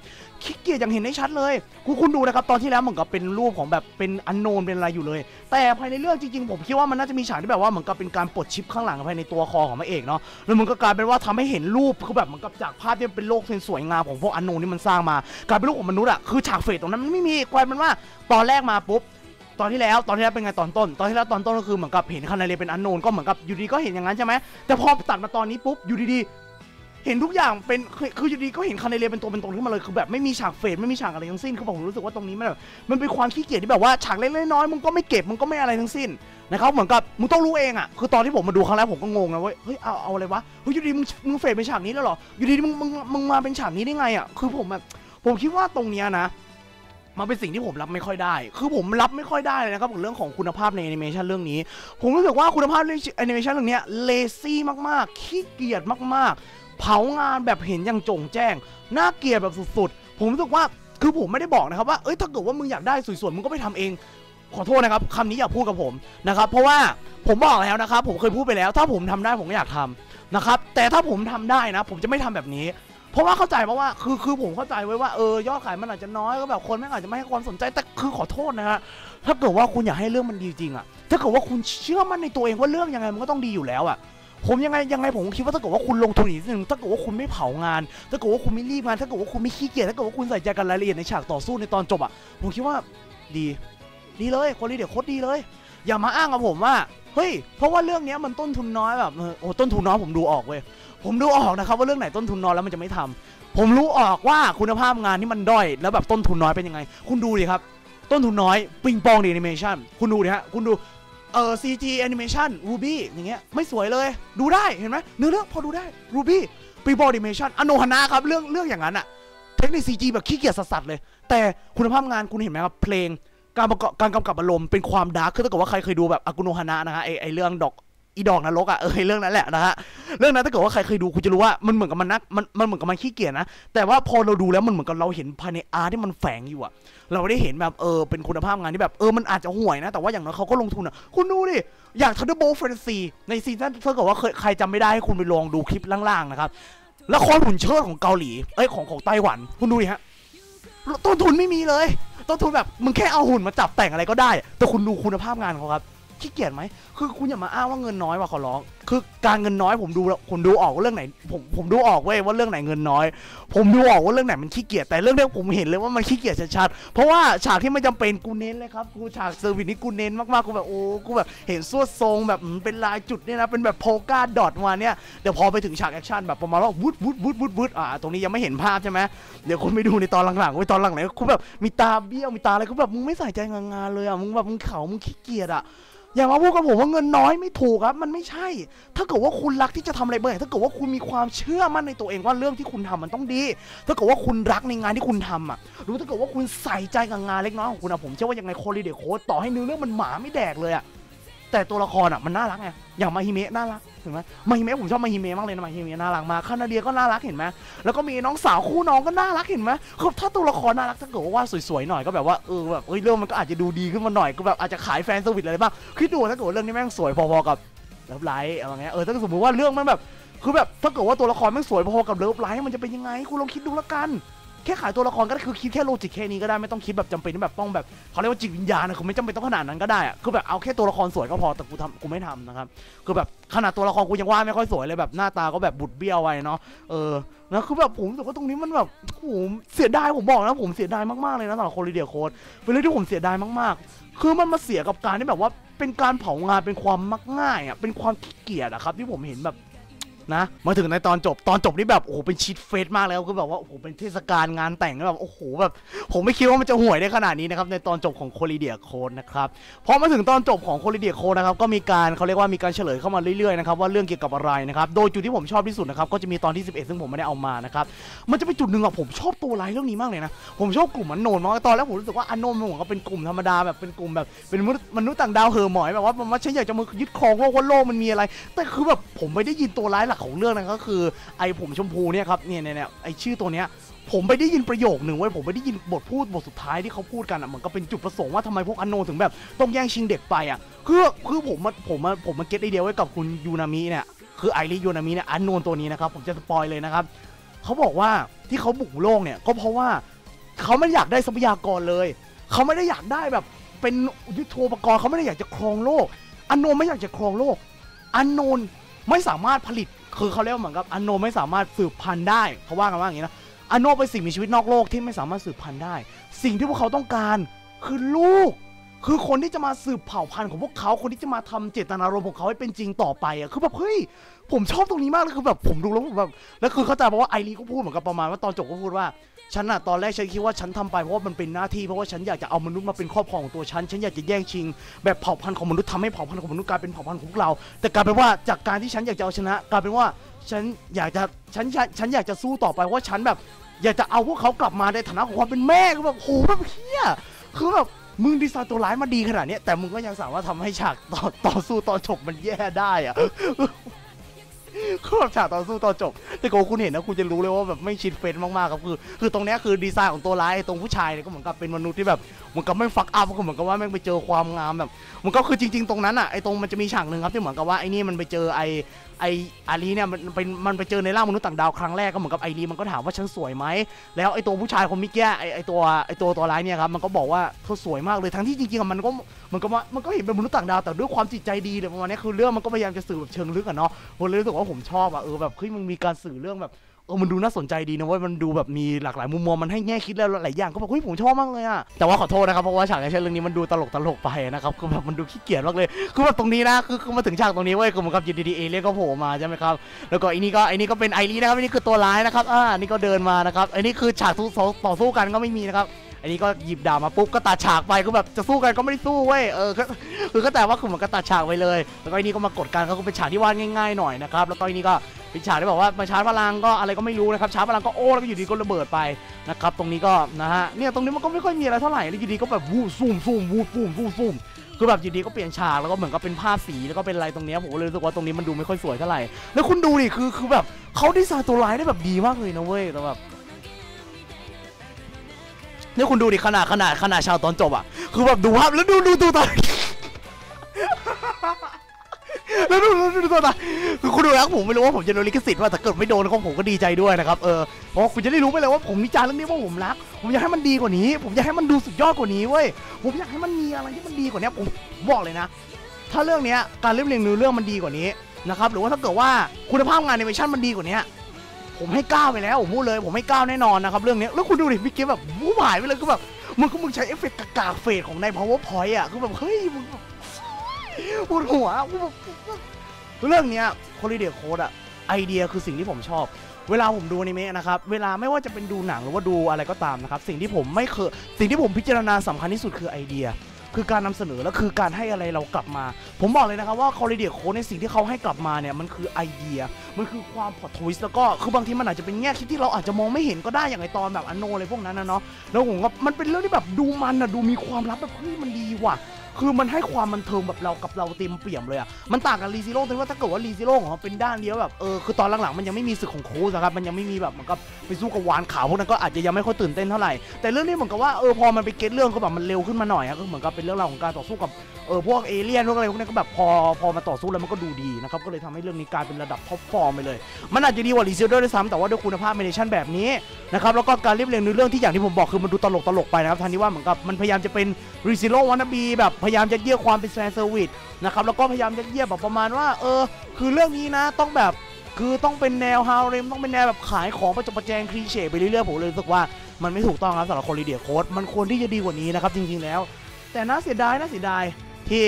บขี้เกียจอย่างเห็นได้ชัดเลยคุณคุณดูนะครับตอนที่แล้วเหมือนกับเป็นรูปของแบบเป็นอันโนนเป็นอะไรอยู่เลยแต่ภายในเรื่องจริงๆผมคิดว่ามันน่าจะมีฉากที่แบบว่าเหมือนกับเป็นการปลดชิปข้างหลังภายในตัวคอของพระเอกเนาะแล้วมันก็กลายเป็นว่าทำให้เห็นรูปคือแบบเหมือนกับจากภาพที่เป็นโลกสวยงามของพวกอันโนนที่มันสร้างมากลายเป็นรูปของมนุษย์อ่ะคือฉากเฟดตรงนั้นมันไม่มีกลายเป็นว่าตอนแรกมาปุ๊บตอนที่แล้วตอนที่แล้วเป็นไงตอนต้นตอนที่แล้วตอนต้นก็คือเหมือนกับเห็นคานาเรเป็นอันโนนก็เหมือนกับอยู่ดีก็เห็นอย่างนั้นใช่ไหมแต่พอตัดมาตอนนี้ปุ๊บอยู่ดีๆเห็นทุกอย่างเป็นคืออยู่ดีก็เห็นคานาเรเป็นตัวเป็นตนขึ้นมาเลยคือแบบไม่มีฉากเฟดไม่มีฉากอะไรทั้งสิ้นคือผมรู้สึกว่าตรงนี้มันแบบมันเป็นความขี้เกียจที่แบบว่าฉากเล็กๆน้อยๆมึงก็ไม่เก็บมึงก็ไม่อะไรทั้งสิ้นนะครับเหมือนกับมึงต้องรู้เองอ่ะคือตอนที่ผมมาดูครั้งแรกผมก็งงนะเว้ยเฮ้ยเอาเอาอะไรวะเฮ้ยอยู่ดีมึงมึงเฟดเป็นฉากนี้แล้วเหรออยู่ดีมึงมึงมึงมาเป็นฉากนี้ได้ไงอ่ะคือผมแบบผมคิดว่าตรงเนี้ยนะมันเป็นสิ่งที่ผมรับไม่ค่อยได้คือผมรับไม่ค่อยได้เลยนะครับกับเรื่องของคุณภาพในแอนิเมชันเรื่องนี้ผมรู้สึกว่าคุณภาพในแอนิเมชันเรื่องนี้เลซี่มากๆขี้เกียจมากๆเผางานแบบเห็นอย่างจงแจ้งน่าเกลียดแบบสุดๆผมรู้สึกว่าคือผมไม่ได้บอกนะครับว่าเอ้ยถ้าเกิดว่ามึงอยากได้สวยๆมึงก็ไปทำเองขอโทษนะครับคำนี้อย่าพูดกับผมนะครับเพราะว่าผมบอกแล้วนะครับผมเคยพูดไปแล้วถ้าผมทำได้ผมก็อยากทำนะครับแต่ถ้าผมทำได้นะผมจะไม่ทำแบบนี้เพราะว่าเข้าใจเพราะว่าคือคือผมเข้าใจไว้ว่าเออยอดขายมันอาจจะน้อยก็แบบคนไม่อาจจะไม่ให้ความสนใจแต่คือขอโทษนะฮะถ้าเกิดว่าคุณอยากให้เรื่องมันดีจริงอ่ะถ้าเกิดว่าคุณเชื่อมั่นในตัวเองว่าเรื่องยังไงมันก็ต้องดีอยู่แล้วอ่ะผมยังไงยังไงผมคิดว่าถ้าเกิดว่าคุณลงทุนนิดนึงถ้าเกิดว่าคุณไม่เผางานถ้าเกิดว่าคุณไม่รีบงานถ้าเกิดว่าคุณไม่ขี้เกียจถ้าเกิดว่าคุณใส่ใจกับรายละเอียดในฉากต่อสู้ในตอนจบอ่ะผมคิดว่าดีดีเลยคนนี้เดี๋ยวโคตรดีเลยอย่ามาอ้างกับผมว่าเฮ้ยเพราะว่าเรื่องนี้มันต้นทุนน้อยแบบโอ้ต้นทุนน้อยผมดูออกเว้ยผมดูออกนะครับว่าเรื่องไหนต้นทุนน้อยแล้วมันจะไม่ทำผมรู้ออกว่าคุณภาพงานที่มันด้อยแล้วแบบต้นทุนน้อยเป็นยังไงคุณดูดิครับต้นทุนน้อยปิงปองดิแอนิเมชันคุณดูดิฮะคุณดูเอ่อ ซี จี แอนิเมชันรูบี้อย่างเงี้ยไม่สวยเลยดูได้เห็นไหมเนื้อเรื่องพอดูได้รูบี้ปิงปองดิแอนิเมชันอโนฮานะครับเรื่องเรื่องอย่างนั้นอะเทคนิค ซี จี แบบขี้เกียจสัสๆเลยแต่คุณภาพงานคุณเห็นไหมครับเพลงการประกอบการกำกับอารมณ์เป็นความดาร์กคือถ้าเกิดว่าใครเคยดูแบบอากุโนฮานะนะฮะไอไอเรื่องดอกอีดอกนรกอ่ะเออเรื่องนั้นแหละนะฮะเรื่องนั้นถ้าเกิดว่าใครเคยดูคุณจะรู้ว่ามันเหมือนกับมันนักมันมันเหมือนกับมันขี้เกียจนะแต่ว่าพอเราดูแล้วมันเหมือนกับเราเห็นภายในอาร์ที่มันแฝงอยู่อ่ะเราได้เห็นแบบเออเป็นคุณภาพงานที่แบบเออมันอาจจะห่วยนะแต่ว่าอย่างน้อยเขาก็ลงทุนอ่ะคุณดูดิอยากทันเดอร์โบแฟนตาซีในซีซั่นถ้าเกิดว่าใครจำไม่ได้ให้คุณไปลองดูคลิปล่างๆนะครับละครหุ่นเชิดของเกาหลีเอ้ยของของไต้หวันคุณดูดิฮะต้นทุนไม่มีเลยต้นทุนแบบมึงแค่เอาหุ่นมาจับแต่งอะไรก็ได้แต่คุณดูคุณภาพงานเขาครับขี้เกียจไหมคือคุณอย่ามาอ้างว่าเงินน้อยว่ะขอร้องคือการเงินน้อยผมดูแล้วผมดูออกว่าเรื่องไหนผมผมดูออกเว้ยว่าเรื่องไหนเงินน้อยผมดูออกว่าเรื่องไหนมันขี้เกียจแต่เรื่องเนี้ยผมเห็นเลยว่ามันขี้เกียจชัดๆเพราะว่าฉากที่ไม่จำเป็นกูเน้นเลยครับกูฉากเซอร์วิสนี่กูเน้นมากๆกูแบบโอ้กูแบบเห็นสวดทรงแบบเป็นลายจุดเนี่ยนะเป็นแบบโพก้าดอทมาเนี่ยเดี๋ยวพอไปถึงฉากแอคชั่นแบบประมาณว่าวุดวุดวุดวุดวุดอ่าตรงนี้ยังไม่เห็นภาพใช่ไหมเดี๋ยวคนไปดูในตอนหลังๆไว้ตอนหลังไหนกูแบบมีตาเบี้ยวมีตาอะไรกูแบบมึงไม่ใส่ใจงานเลยอ่ะมึงแบบมึงเข่ามึงขี้เกียจอ่ะอย่ามาพูดกับผมว่าเงินน้อยไม่ถูกครับมันไม่ใช่ถ้าเกิดว่าคุณรักที่จะทำอะไรบ้างถ้าเกิดว่าคุณมีความเชื่อมั่นในตัวเองว่าเรื่องที่คุณทำมันต้องดีถ้าเกิดว่าคุณรักในงานที่คุณทำอ่ะรู้ถ้าเกิดว่าคุณใส่ใจกับงานเล็กน้อยของคุณอ่ะผมเชื่อว่ายังไงQualidea Codeต่อให้เนื้อเรื่องมันหมาไม่แดกเลยอ่ะแต่ตัวละครอ่ะมันน่ารักไงอย่างมาฮิเมะน่ารักเห็นไหมมาฮิเมะผมชอบมาฮิเมะมากเลยนะมาฮิเมะน่ารักมากคานาเดียก็น่ารักเห็นไหมแล้วก็มีน้องสาวคู่น้องก็น่ารักเห็นไหมคือถ้าตัวละครน่ารักถ้าเกิดว่าสวยๆหน่อยก็แบบว่าเออแบบเฮ้ยเรื่องมันก็อาจจะดูดีขึ้นมาหน่อยก็แบบอาจจะขายแฟนเซอร์วิสอะไรบ้างคิดดูถ้าเกิดเรื่องนี้แม่งสวยพอๆกับเลิฟไลท์อะไรเงี้ยเออถ้าสมมติว่าเรื่องมันแบบคือแบบถ้าเกิดว่าตัวละครแม่งสวยพอๆกับเลิฟไลท์มันจะเป็นยังไงคุณลองคิดดูละกันแค่ขายตัวละครก็คือคิดแค่โลจิกแค่นี้ก็ได้ไม่ต้องคิดแบบจำเป็นแบบต้องแบบเขาเรียกว่าจิตวิญญาณนะคือไม่จำเป็นต้องขนาดนั้นก็ได้อะคือแบบเอาแค่ตัวละครสวยก็พอแต่กูทำกูไม่ทำนะครับคือแบบขนาดตัวละครกูยังว่าไม่ค่อยสวยเลยแบบหน้าตาก็แบบบุดเบี้ยวไว้เนาะเออนะคือแบบผมรู้สึกว่าตรงนี้มันแบบผมเสียดายผมบอกนะผมเสียดายมากๆเลยนะสำหรับQualidea Codeเป็นเรื่องที่ผมเสียดายมากๆคือมันมาเสียกับการที่แบบว่าเป็นการเผางานเป็นความมักง่ายอ่ะเป็นความขี้เกียจอะครับที่ผมเห็นแบบ นะมาถึงในตอนจบตอนจบนี่แบบโอ้โหเป็นชีทเฟสมากแล้วคือแบบว่าโอ้โหเป็นเทศกาลงานแต่งแบบโอ้โหแบบผมไม่คิดว่ามันจะห่วยได้ขนาดนี้นะครับในตอนจบของ Qualidea Code นะครับพอมาถึงตอนจบของ Qualidea Code นะครับก็มีการเขาเรียกว่ามีการเฉลยเข้ามาเรื่อยๆนะครับว่าเรื่องเกี่ยวกับอะไรนะครับโดยจุดที่ผมชอบที่สุดนะครับก็จะมีตอนที่สิบเอ็ดซึ่งผมไม่ได้เอามานะครับมันจะเป็นจุดหนึ่งอะผมชอบตัวร้ายเรื่องนี้มากเลยนะผมชอบกลุ่มอโนนมากตอนแรกผมรู้สึกว่าอโนนมันก็เป็นกลุ่มธรรมดาแบบเป็นกลุ่มแบบเป็นมนุษย์ต่างดาวเหอหมอยแบบว่ามันฉันอยากจะมายึดครองว่าโลกมันมีอะไรแต่คือแบบผมไม่ได้ยินตัวร้ายหลักของเรื่องนั้นก็คือไอ้ผมชมพูเนี่ยครับเนี่ยเนี่ยไอ้ชื่อตัวเนี้ยผมไปได้ยินประโยคหนึ่งไว้ผมไปได้ยินบทพูดบทสุดท้ายที่เขาพูดกันอ่ะมันก็เป็นจุดประสงค์ว่าทำไมพวกอโนถึงแบบต้องแย่งชิงเด็กไปอ่ะคือคือผมมาผมมาผมมาเก็ตไอเดียไว้กับคุณยูนามิเนี่ยคือไอริยูนามิเนี่ยอโนตัวนี้นะครับผมจะสปอยเลยนะครับเขาบอกว่าที่เขาบุกโลกเนี่ยก็เพราะว่าเขาไม่อยากได้ทรัพยากรเลยเขาไม่ได้อยากได้แบบเป็นยุทโธปกรณ์เขาไม่ได้อยากจะครองโลกอโนไม่อยากจะครองโลกอโนไม่สามารถผลิตคือเขาเรียกเหมือนกับอโนไม่สามารถสืบพันธุ์ได้เขาว่ากันว่าอย่างนี้นะอโนเป็นสิ่งมีชีวิตนอกโลกที่ไม่สามารถสืบพันธุ์ได้สิ่งที่พวกเขาต้องการคือลูกคือคนที่จะมาสืบเผ่าพันธุ์ของพวกเขาคนที่จะมาทำเจตนารมณ์ของเขาให้เป็นจริงต่อไปอ่ะคือแบบเฮ้ยผมชอบตรงนี้มากเลยคือแบบผมดูแล้วผมแบบแล้วคือเข้าใจเพราะว่าไอรีก็พูดเหมือนกับประมาณว่าตอนจบก็พูดว่าฉันอะตอนแรกฉันคิดว่าฉันทำไปเพราะว่ามันเป็นหน้าที่เพราะว่าฉันอยากจะเอามนุษย์มาเป็นครอบครองของตัวฉันฉันอยากจะแย่งชิงแบบเผ่าพันธุ์ของมนุษย์ทำให้เผ่าพันธุ์ของมนุษย์กลายเป็นเผ่าพันธุ์ของพวกเราแต่กลายเป็นว่าจากการที่ฉันอยากจะเอาชนะกลายเป็นว่าฉันอยากจะฉันฉันอยากจะสู้ต่อไปเพราะฉันแบบอยากจะเอาพวกเขากลับมาในฐานะของความเป็นแม่ก็แบบโหแบบเฮี้ยคือแบบมึงดีไซน์ตัวร้ายมาดีขนาดนี้แต่มึงก็ยังสามารถทำให้ฉากต่อต่อสู้ตอนจบมันแย่ได้อะ คือฉากต่อสู้ตอนจบแต่กูคุณเห็นนะคุณจะรู้เลยว่าแบบไม่ชิดเฟนมากๆครับคือคือตรงนี้คือดีไซน์ของตัวร้ายตรงผู้ชายเนี่ยก็เหมือนกับเป็นมนุษย์ที่แบบเหมือนกับไม่ฟักอัพก็เหมือนกับว่าแม่งไปเจอความงามแบบมันก็คือจริงๆตรงนั้นอ่ะไอตรงมันจะมีฉากหนึ่งครับที่เหมือนกับว่าไอนี่มันไปเจอไอไออารีเนี่ยมันเป็นมันไปเจอในร่างมนุษย์ต่างดาวครั้งแรกก็เหมือนกับไอรีมันก็ถามว่าฉันสวยไหมแล้วไอตัวผู้ชายคนมิกแย่ไอไอตัวไอตัวตัวร้ายเนี่ยครับมันก็บอกว่าเธอสวยมากเลยทั้งที่จริงๆมันก็มันก็มันก็เห็นเป็นมนุษย์ต่างดาวแต่ด้วยความจิตใจดีเลยประมาณนี้คือเรื่องมันก็พยายามจะสื่อแบบเชิงลึกอะเนาะผมเลยรู้สึกว่าผมชอบอะเออแบบเฮ้ยมันมีการสื่อเรื่องแบบเออมันดูน่าสนใจดีนะเว้ยมันดูแบบมีหลากหลายมุมมองมันให้แง่คิดแล้วหลายอย่างก็แบบเฮ้ยผมชอบมากเลยอะแต่ว่าขอโทษนะครับเพราะว่าฉากแอคชั่นเรื่องนี้มันดูตลกตลกไปนะครับคือแบบมันดูขี้เกียจมากเลยคือแบบตรงนี้นะคือมาถึงฉากตรงนี้เว้ยคือเหมือนกับดีๆเอเรียกก็โผล่มาใช่ไหมครับแล้วก็ไอ้นี่ก็ไอ้นี่ก็เป็นไอรีนะครับไอ้นี่คือตัวร้ายนะครับอ่านี่ก็เดินมานะครับไอ้นี่คือฉากต่อสู้กันก็ไม่มีนะครับอันนี้ก็หยิบดาบมาปุ๊บก็ตัดฉากไปก็แบบจะสู้กันก็ไม่ได้สู้เว้ยเออคือก็แต่ว่าคือเหมือนก็ตัดฉากไปเลยแล้วก็อันนี้ก็มากดการเขาก็เป็นฉากที่วาดง่ายๆหน่อยนะครับแล้วก็อันนี้ก็เป็นฉากที่บอกว่ามาชาร์จพลังก็อะไรก็ไม่รู้นะครับชาร์จพลังก็โอ้แล้วก็อยู่ดีก็ระเบิดไปนะครับตรงนี้ก็นะฮะเนี่ยตรงนี้มันก็ไม่ค่อยมีอะไรเท่าไหร่แล้วอยู่ดีก็แบบวูบซูมซูมวูบซูมวูบซูมคือแบบอยู่ดีก็เปลี่ยนฉากแล้วก็เหมือนกับเป็นภาพสีแล้วก็เป็นอะไรตรงนี้ผมเลยรู้สึกว่าตรงนี้มันดูไม่ค่อยสวยเท่าไหร่แล้วคุณดูดิคือคือแบบเขาดีไซน์ตัวร้ายได้แบบดีมากเลยนะเว้ยแต่แบบนี่คุณดูดิขนาดขนาดขนาดชาวตอนจบอ่ะคือแบบดูภาพแล้วดูดูดูตอนแล้วดูดูดูตอนคือคุณดูแล้วผมไม่รู้ว่าผมจะโดนลิขสิทธิ์ว่าแต่เกิดไม่โดนของผมก็ดีใจด้วยนะครับเออเพราะคุณจะได้รู้ไปเลยว่าผมวิจารณ์เรื่องนี้ว่าผมรักผมอยากให้มันดีกว่านี้ผมอยากให้มันดูสุดยอดกว่านี้เว้ยผมอยากให้มันมีอะไรที่มันดีกว่านี้ผมบอกเลยนะถ้าเรื่องนี้การเรียบเรียงเนื้อเรื่องมันดีกว่านี้นะครับหรือว่าถ้าเกิดว่าคุณภาพงานแอนิเมชั่นมันดีกว่านี้ผมให้เก้าไปแล้วผมพูดเลยผมให้เก้าแน่นอนนะครับเรื่องนี้แล้วคุณดูดิพี่เกมแบบวูบหายไปเลยก็แบบมึงก็มึงใช้เอฟเฟกต์กากเฟดของใน พาวเวอร์พอยต์ อ่ะคือแบบเฮ้ยมึงปวดหัวกูแบบเรื่องเนี้ย Qualidea Code อ่ะไอเดียคือสิ่งที่ผมชอบเวลาผมดูอนิเมะนะครับเวลาไม่ว่าจะเป็นดูหนังหรือว่าดูอะไรก็ตามนะครับสิ่งที่ผมไม่เคยสิ่งที่ผมพิจารณาสำคัญที่สุดคือไอเดียคือการนำเสนอและคือการให้อะไรเรากลับมาผมบอกเลยนะครับว่า Qualidea Code ในสิ่งที่เขาให้กลับมาเนี่ยมันคือไอเดียมันคือความพล็อตทวิสต์แล้วก็คือบางทีมันอาจจะเป็นแง่คิดที่เราอาจจะมองไม่เห็นก็ได้อย่างไอตอนแบบอโนอะไรพวกนั้นนะเนาะแล้วผมว่ามันเป็นเรื่องที่แบบดูมันนะดูมีความลับแบบเฮ้ยมันดีว่ะคือมันให้ความบันเทิงแบบเรากับเราเต็มเปี่ยมเลยอ่ะมันต่างกับรีซิโร่ตรงที่ว่าถ้าเกิดว่ารีซิโร่ของเขาเป็นด้านเดียวแบบเออคือตอนหลังๆมันยังไม่มีศึกของโค้ชนะครับมันยังไม่มีแบบเหมือนกับไปสู้กับวานขาวพวกนั้นก็อาจจะยังไม่ค่อยตื่นเต้นเท่าไหร่แต่เรื่องนี้เหมือนกับว่าเออพอมันไปเก็ตเรื่องก็แบบมันเร็วขึ้นมาหน่อยครับก็เหมือนกับเป็นเรื่องราวของการต่อสู้กับเออพวกเอเลี่ยนพวกอะไรพวกนั้นก็แบบพอพอมาต่อสู้แล้วมันก็ดูดีนะครับก็เลยทำให้เรื่องนี้กลายเป็นระดับท็อปฟอร์มไปเลยมันอาจจะดีกว่ารีซิโร่ด้วยซ้ำแต่ว่าด้วยคุณภาพแอนิเมชั่นแบบนี้นะครับแล้วก็การเรียบเรียงเนื้อเรื่องที่อย่างที่ผมบอกคือมันดูตลกตลกไปนะครับทันทีว่าเหมือนกับมันพยายามจะเป็นรีซิโร่วานาบีแบบพยายามจะเยี่ยความเป็นแฟนเซอร์วิสนะครับแล้วก็พยายามจะเยี่ยแบบประมาณว่าเออคือเรื่องนี้นะต้องแบบคือต้องเป็นแนวฮาเร็มต้องเป็นแนวแบบขายของประจบประแจงคลีเช่ไปเรื่อยๆผมเลยรู้สึกว่ามันไม่ถูกต้องครับสำหรับQualidea Codeมันควรที่จะดีกว่านี้นะครับจริงๆแล้วแต่น่าเสียดายน่าเสียดายที่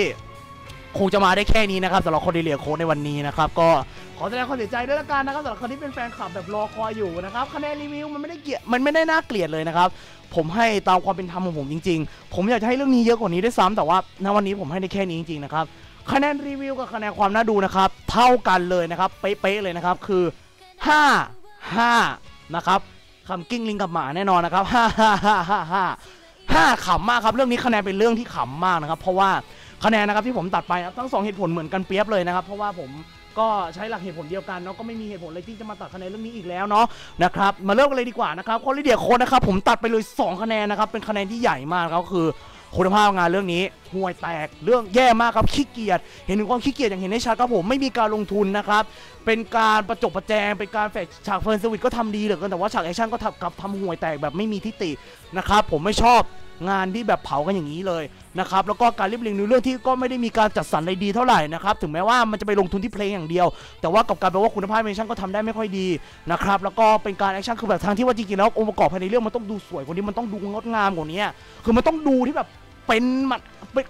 คงจะมาได้แค่นี้นะครับสำหรับQualidea Codeในวันนี้นะครับก็ขอแสดงความเสียใจด้วยละกันนะครับสำหรับคนที่เป็นแฟนคลับแบบรอคอยอยู่นะครับคะแนนรีวิวมันไม่ได้เกลียดมันไม่ได้น่าเกลียดเลยนะครับผมให้ตามความเป็นธรรมของผมจริงๆผมอยากจะให้เรื่องนี้เยอะกว่านี้ด้วยซ้ำแต่ว่าณวันนี้ผมให้ได้แค่นี้จริงๆนะครับคะแนนรีวิวกับคะแนนความน่าดูนะครับเท่ากันเลยนะครับเป๊ะๆเลยนะครับคือห้า ห้านะครับคำกิ้งลิงกับหมาแน่นอนนะครับห้า ห้า ห้า ห้า ห้าขำมากครับเรื่องนี้คะแนนเป็นเรื่องที่ขำมากนะครับเพราะว่าคะแนนนะครับที่ผมตัดไปครับทั้งสองเหตุผลเหมือนกันเปรียบเลยนะครับเพราะว่าผมก็ใช้หลักเหตุผลเดียวกันเนาะก็ไม่มีเหตุผลอะไรที่จะมาตัดคะแนนเรื่องนี้อีกแล้วเนาะนะครับมาเริ่มกันเลยดีกว่านะครับQualidea Codeนะครับผมตัดไปเลยสองคะแนนนะครับเป็นคะแนนที่ใหญ่มากก็คือคุณภาพงานเรื่องนี้ห่วยแตกเรื่องแย่มากครับขี้เกียจเห็นถึงความขี้เกียจอย่างเห็นได้ชัดครับผมไม่มีการลงทุนนะครับเป็นการประจบประแจงเป็นการแฝงฉากเฟิร์นสวิตก็ทำดีเหลือเกินแต่ว่าฉากแอคชั่นก็ทับกับทำห่วยแตกแบบไม่มีทิฏฐินะครับผมไม่ชอบงานที่แบบเผากันอย่างนี้เลยนะครับแล้วก็การเรียบเรียงในเรื่องที่ก็ไม่ได้มีการจัดสรรอะไรดีเท่าไหร่นะครับถึงแม้ว่ามันจะไปลงทุนที่เพลงอย่างเดียวแต่ว่ากับการแปลว่าคุณภาพแอคชั่นก็ทำได้ไม่ค่อยดีนะครับแล้วก็เป็นการแอคชั่นคือแบบทางที่ว่าจริงๆแล้วองค์ประกอบภายในเรื่องมันต้องดูสวยกว่านี้มันต้องดูงดงามกว่านี้คือมันต้องดูที่แบบเป็นมั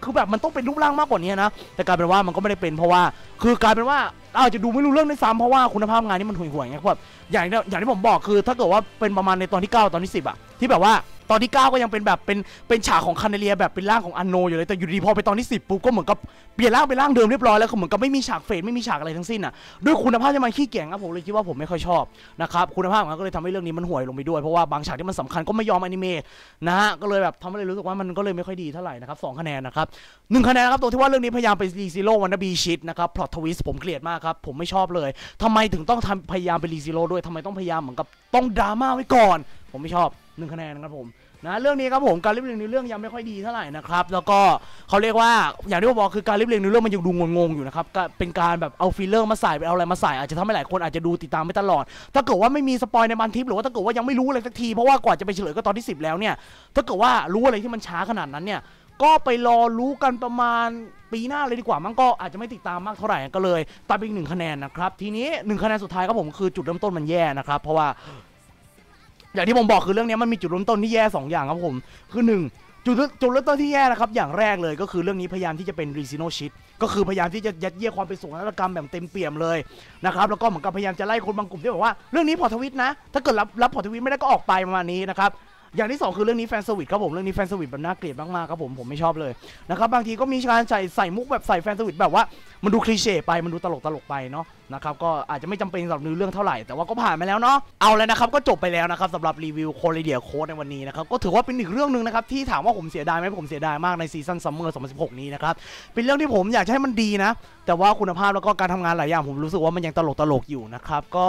นคือแบบมันต้องเป็นรูปร่างมากกว่านี้นะแต่กลายเป็นว่ามันก็ไม่ได้เป็นเพราะว่าคือกลายเป็นว่าอาจจะดูไม่รู้เรื่องด้วยซ้ำเพราะว่าคุณภาพงานนี่มันห่วยๆไงครับอย่างอย่างที่ผมบอกคือถ้าเกิดว่าเป็นประมาณในตอนที่เก้าตอนที่สิบอะที่แบบว่าตอนที่เก้าก็ยังเป็นแบบเป็นเป็นฉากของคาเนเลียแบบเป็นร่างของอันโนอยู่เลยแต่อยู่ดีพอไปตอนที่สิบปุ๊บก็เหมือนกับเปลี่ยนร่างเป็นร่างเดิมเรียบร้อยแล้วเหมือนกับไม่มีฉากเฟดไม่มีฉากอะไรทั้งสิ้นอ่ะด้วยคุณภาพที่มันขี้เกียจครับผมเลยคิดว่าผมไม่ค่อยชอบนะครับคุณภาพมันก็เลยทำให้เรื่องนี้มันห่วยลงไปด้วยเพราะว่าบางฉากที่มันสำคัญก็ไม่ยอมอนิเมตนะฮะก็เลยแบบทำให้รู้สึกว่ามันก็เลยไม่ค่อยดีเท่าไหร่นะครับสองคะแนนนะครับหนึ่งคะแนนครับตัวที่ว่าเรื่องนี้พยายามไปรีซีโร่วันนาบีชิดนะครับพล็อตทวิสต์ผมเกลียดมากครับผมไม่ชอบเลยทำไมถึงต้องทำพยายามไปรีซีโร่ด้วยทำไมต้องพยายามเหมือนกับต้องดราม่าไว้ก่อนผมไม่ชอบหนึ่งคะแนนครับผมนะเรื่องนี้ครับผมการเรียบเรียงในเรื่องยังไม่ค่อยดีเท่าไหร่นะครับแล้วก็เขาเรียกว่าอย่างที่ผมบอกคือการเรียบเรียงในเรื่องมันยังดูงงๆอยู่นะครับเป็นการแบบเอาฟิลเลอร์มาใส่ไปเอาอะไรมาใส่อาจจะทำให้หลายคนอาจจะดูติดตามไม่ตลอดถ้าเกิดว่าไม่มีสปอยในบันทิปหรือว่าถ้าเกิดว่ายังไม่รู้อะไรสักทีเพราะว่ากว่าจะไปเฉลยก็ตอนที่สิบแล้วเนี่ยถ้าเกิดว่ารู้อะไรที่มันช้าขนาดนั้นเนี่ยก็ไปรอรู้กันประมาณปีหน้าเลยดีกว่ามันก็อาจจะไม่ติดตามมากเท่าไหร่ก็เลยตัดไปอีกหนึ่งคะแนนนะครับทีนี้หนึ่งคะแนนสุดท้ายครับผมคือจุดเริ่มต้นมันแย่นะครับเพราะว่าอย่างที่ผมบอกคือเรื่องนี้มันมีจุดเริ่มต้นที่แย่สองอย่างครับผมคือหนึ่งจุดจุดเริ่มต้นที่แย่นะครับอย่างแรกเลยก็คือเรื่องนี้พยายามที่จะเป็นรีซิโนชิดก็คือพยายามที่จะยัดเยียดความเป็นโศกนาฏกรรมแบบเต็มเปี่ยมเลยนะครับแล้วก็เหมือนกับพยายามจะไล่คนบางกลุ่มที่บอกว่าเรื่องนี้พอทวิตนะถ้าเกิดรับรับพอทวิตไม่ได้ก็ออกไปประมาณนี้นะครับอย่างที่สองคือเรื่องนี้แฟนเซอร์วิสครับผมเรื่องนี้แฟนเซอร์วิสแบบน่าเกลียดมากๆครับผมผมไม่ชอบเลยนะครับบางทีก็มีการใส่ใส่มุกแบบใส่แฟนเซอร์วิสแบบว่ามันดูคลีเช่ไปมันดูตลกตลกไปเนาะนะครับก็อาจจะไม่จำเป็นสำหรับเนื้อเรื่องเท่าไหร่แต่ว่าก็ผ่านไปแล้วเนาะเอาแล้วนะครับก็จบไปแล้วนะครับสำหรับรีวิวQualidea Codeในวันนี้นะครับก็ถือว่าเป็นอีกเรื่องหนึ่งนะครับที่ถามว่าผมเสียดายไหมผมเสียดายมากในซีซั่นซัมเมอร์สองพันสิบหกนี้นะครับเป็นเรื่องที่ผมอยากให้มันดีนะแต่ว่าคุณภาพแล้วก็การทำงานหลายอย่างผมรู้สึกว่ามันยังตลกตลกอยู่นะครับก็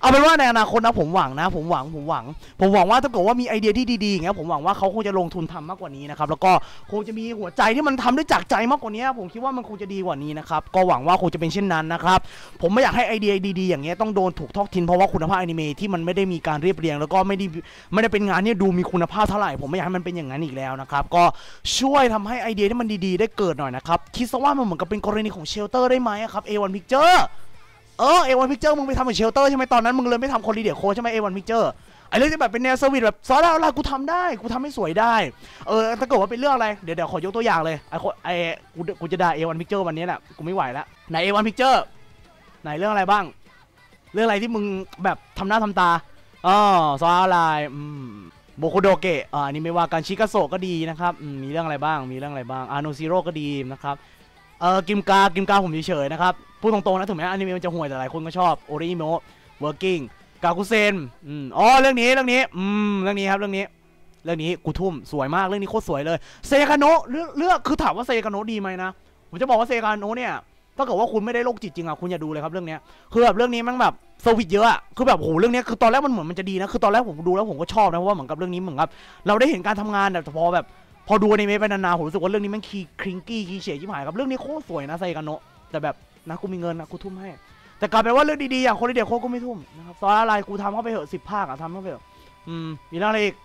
เอาเป็นว่าในอนาคตนะผมหวังนะผมหวังผมหวังผมหวังว่าถ้าเกิดว่ามีไอเดียที่ดีๆอย่างเงี้ยผมหวังว่าเขาคงจะลงทุนทำมากกว่านี้นะครับแล้วก็คงจะมีหัวใจที่มันทำด้วยจากใจมากกว่านี้ผมคิดว่ามันคงจะดีกว่านี้นะครับก็หวังว่าคงจะเป็นเช่นนั้นนะครับผมไม่อยากให้ไอเดียดีๆอย่างเงี้ยต้องโดนถูกทอกทิ้งเพราะว่าคุณภาพอนิเมะที่มันไม่ได้มีการเรียบเรียงแล้วก็ไม่ได้ไม่ได้เป็นงานเนี่ยดูมีคุณภาพเท่าไหร่ผมไม่อยากให้มันเป็นอย่างนั้นอีกแล้วนะครับก็ช่วยทำให้ไอเดียที่มันดีๆได้เกิดหน่อยนะครับคิดซะว่ามันเหมือนกับเป็นกรณีของเชลเตอร์ได้ไหมครับ เอ วัน Picturesเออ เอ วัน Pictures มึงไปทำเหมือนเชลเตอร์ใช่ไหมตอนนั้นมึงเลยไม่ทำQualidea Codeใช่ไหม เอ วัน Pictures ไอ้เรื่องที่แบบเป็นแนวเซอร์วิสแบบซอสอะไรกูทำได้กูทำให้สวยได้เออถ้าเกิดว่าเป็นเรื่องอะไรเดี๋ยวเดี๋ยวขอยกตัวอย่างเลยไอ้ไอ้กูกูจะด่า เอ วัน Pictures วันนี้แหละกูไม่ไหวแล้วไหน เอ วัน Pictures ไหนเรื่องอะไรบ้างเรื่องอะไรที่มึงแบบทำหน้าทำตาอ๋อซอสอะไรอืมโบคุโดเกะอ่านี่ไม่ว่าการชิคาโซก็ดีนะครับมีเรื่องอะไรบ้างมีเรื่องอะไรบ้างอาโนซิโร่ก็ดีนะครับเออกิมกากิมกาผมเฉยๆนะครับพูดตรงๆนะถึงแม้อนิเมะมันจะห่วยแต่หลายคนก็ชอบโอริโมะเวิร์กิ้งกาคุเซนอืมอ๋อเรื่องนี้เรื่องนี้อืมเรื่องนี้ครับเรื่องนี้เรื่องนี้กูทุ่มสวยมากเรื่องนี้โคตรสวยเลยเซกาโนะเลือกเลือกคือถามว่าเซกาโนะดีไหมนะผมจะบอกว่าเซกาโนะเนี่ยถ้าเกิดว่าคุณไม่ได้โรคจิตจริงอ่ะคุณอย่าดูเลยครับเรื่องนี้คือแบบเรื่องนี้มันแบบสวิตเยอะอ่ะคือแบบโหเรื่องนี้คือตอนแรกมันเหมือนมันจะดีนะคือตอนแรกผมดูแล้วผมก็ชอบนะเพราะว่าเหมือนกับเรื่องนี้เหมือนกับเราได้เห็นการทำงานแต่พอแบบพอดูอนิเมะไปนานๆผมรู้สึกว่าเรื่องนี้มันคีคริงกี้คีเฉยชิบหายครับเรื่องนี้โคตรสวยนะไซกาโนะแต่แบบนะกูมีเงินนะกูทุ่มให้แต่กลายเป็นว่าเรื่องดีๆอย่างQualidea Codeกูไม่ทุ่มนะครับซอสอะไรกูทำเข้าไปเถอะสิบภาคอะทำเข้าไปเถอะอืมมีเรื่องอะไรอีก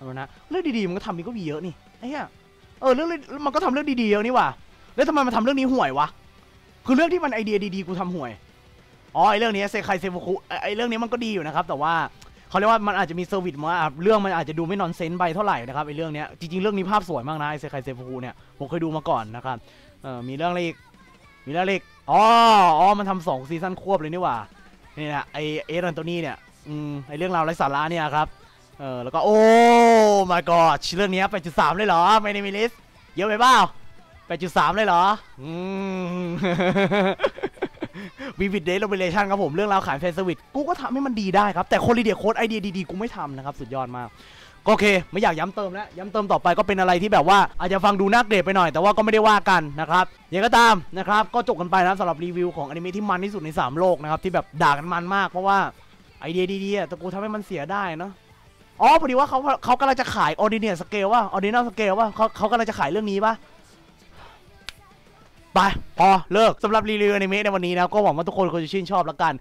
เอาละนะเรื่องดีๆมันก็ทำมันก็มีเยอะนี่ไอ้เหี้ยเออเรื่องมันก็ทำเรื่องดีๆเยอะนี่ว่ะแล้วทำไมมันทำเรื่องนี้ห่วยวะคือเรื่องที่มันไอเดียดีๆกูทำห่วยอ๋อไอเรื่องนี้เซไคเซฟุคุไอเรื่องนี้มันก็ดีอยู่นะครับแต่ว่า เขาเรียกว่ามันอาจจะมีเซอร์วิสมาเรื่องมันอาจจะดูไม่นอนเซนส์ไปเท่าไหร่นะครับไอ้เรื่องเนี้ยจริงๆเรื่องนี้ภาพสวยมากนะไอเซคายเซฟูเนี่ยผมเคยดูมาก่อนนะครับเออมีเรื่องอะไรอีกมีเรื่องอะไรอีกอ๋ออ๋อมันทำสองซีซั่นควบเลยนี่หว่านี่นะไอเอรันโตนี่เนี่ยอืมไอเรื่องราวไร้สาระเนี่ยครับเออแล้วก็โอ้ my god เรื่องนี้ แปดจุดสาม เลยเหรอไม่ได้มีลิสต์เยอะไปเปล่า แปดจุดสาม เลยเหรออืม Vivid Date Revelation ครับผมเรื่องราวขายแฟนเซอร์วิสกูก็ทำให้มันดีได้ครับแต่Qualidea Codeไอเดียดีๆกูไม่ทำนะครับสุดยอดมากโอเคไม่อยากย้ำเติมแล้วย้ำเติมต่อไปก็เป็นอะไรที่แบบว่าอาจจะฟังดูน่าเกลียดไปหน่อยแต่ว่าก็ไม่ได้ว่ากันนะครับอย่างก็ตามนะครับก็จบกันไปนะสำหรับรีวิวของอนิเมะที่มันที่สุดในสามโลกนะครับที่แบบด่ากันมันมากเพราะว่าไอเดียดีๆแต่กูทำให้มันเสียได้นะอ๋อพอดีว่าเขาเขากำลังจะขาย Ordinal Scale ว่า Ordinal Scale ว่าเขาเขากำลังจะขายเรื่องนี้ป่ะไปพอเลิกสำหรับรีวิวอนิเมะในวันนี้นะก็หวังว่าทุกคนคงจะชื่นชอบแล้วกัน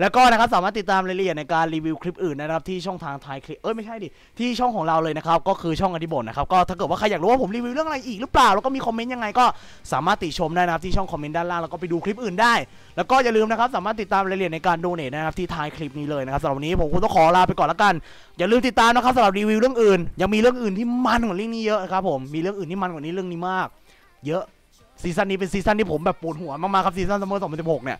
แล้วก็นะครับสามารถติดตามรายละเอียดในการรีวิวคลิปอื่นนะครับที่ช่องทางไทยคลิปเอ้ยไม่ใช่ดิที่ช่องของเราเลยนะครับก็คือช่องอดิบลนะครับก็ถ้าเกิดว่าใครอยากรู้ว่าผมรีวิวเรื่องอะไรอีกหรือเปล่าแล้วก็มีคอมเมนต์ยังไงก็สามารถติชมได้นะครับที่ช่องคอมเมนต์ด้านล่างแล้วก็ไปดูคลิปอื่นได้แล้วก็อย่าลืมนะครับสามารถติดตามรายละเอียดในการโดเนทนะครับที่ไทยคลิปนี้เลยนะครับสำหรับวันนี้ผมคงต้องขอลาไปก่อนแล้วกันอย่าลืมติดตามนะครับสำหรับรีวิวเรื่องอื่นยังมีเรื่องอื่นที่มันกว่าเรื่องนี้เยอะครับผมมีเรื่องอื่นที่มันกว่านี้เรื่องนี้มากเยอะซีซั่นนี้เป็นซีซั่นที่ผมแบบปวดหัวมากๆครับซีซั่นซัมเมอร์สองพันสิบหกเนี่ย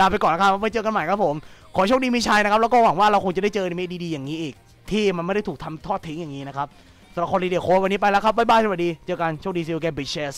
ลาไปก่อนนะครับไว้เจอกันใหม่ครับผมขอโชคดีมีชัยนะครับแล้วก็หวังว่าเราคงจะได้เจออนิเมะดีๆอย่างนี้อีกที่มันไม่ได้ถูกทำทอดทิ้งอย่างนี้นะครับสำหรับQualidea Codeวันนี้ไปแล้วครับบ๊ายบายสวัสดีเจอกันโชคดีซีโอแกมบิชเชส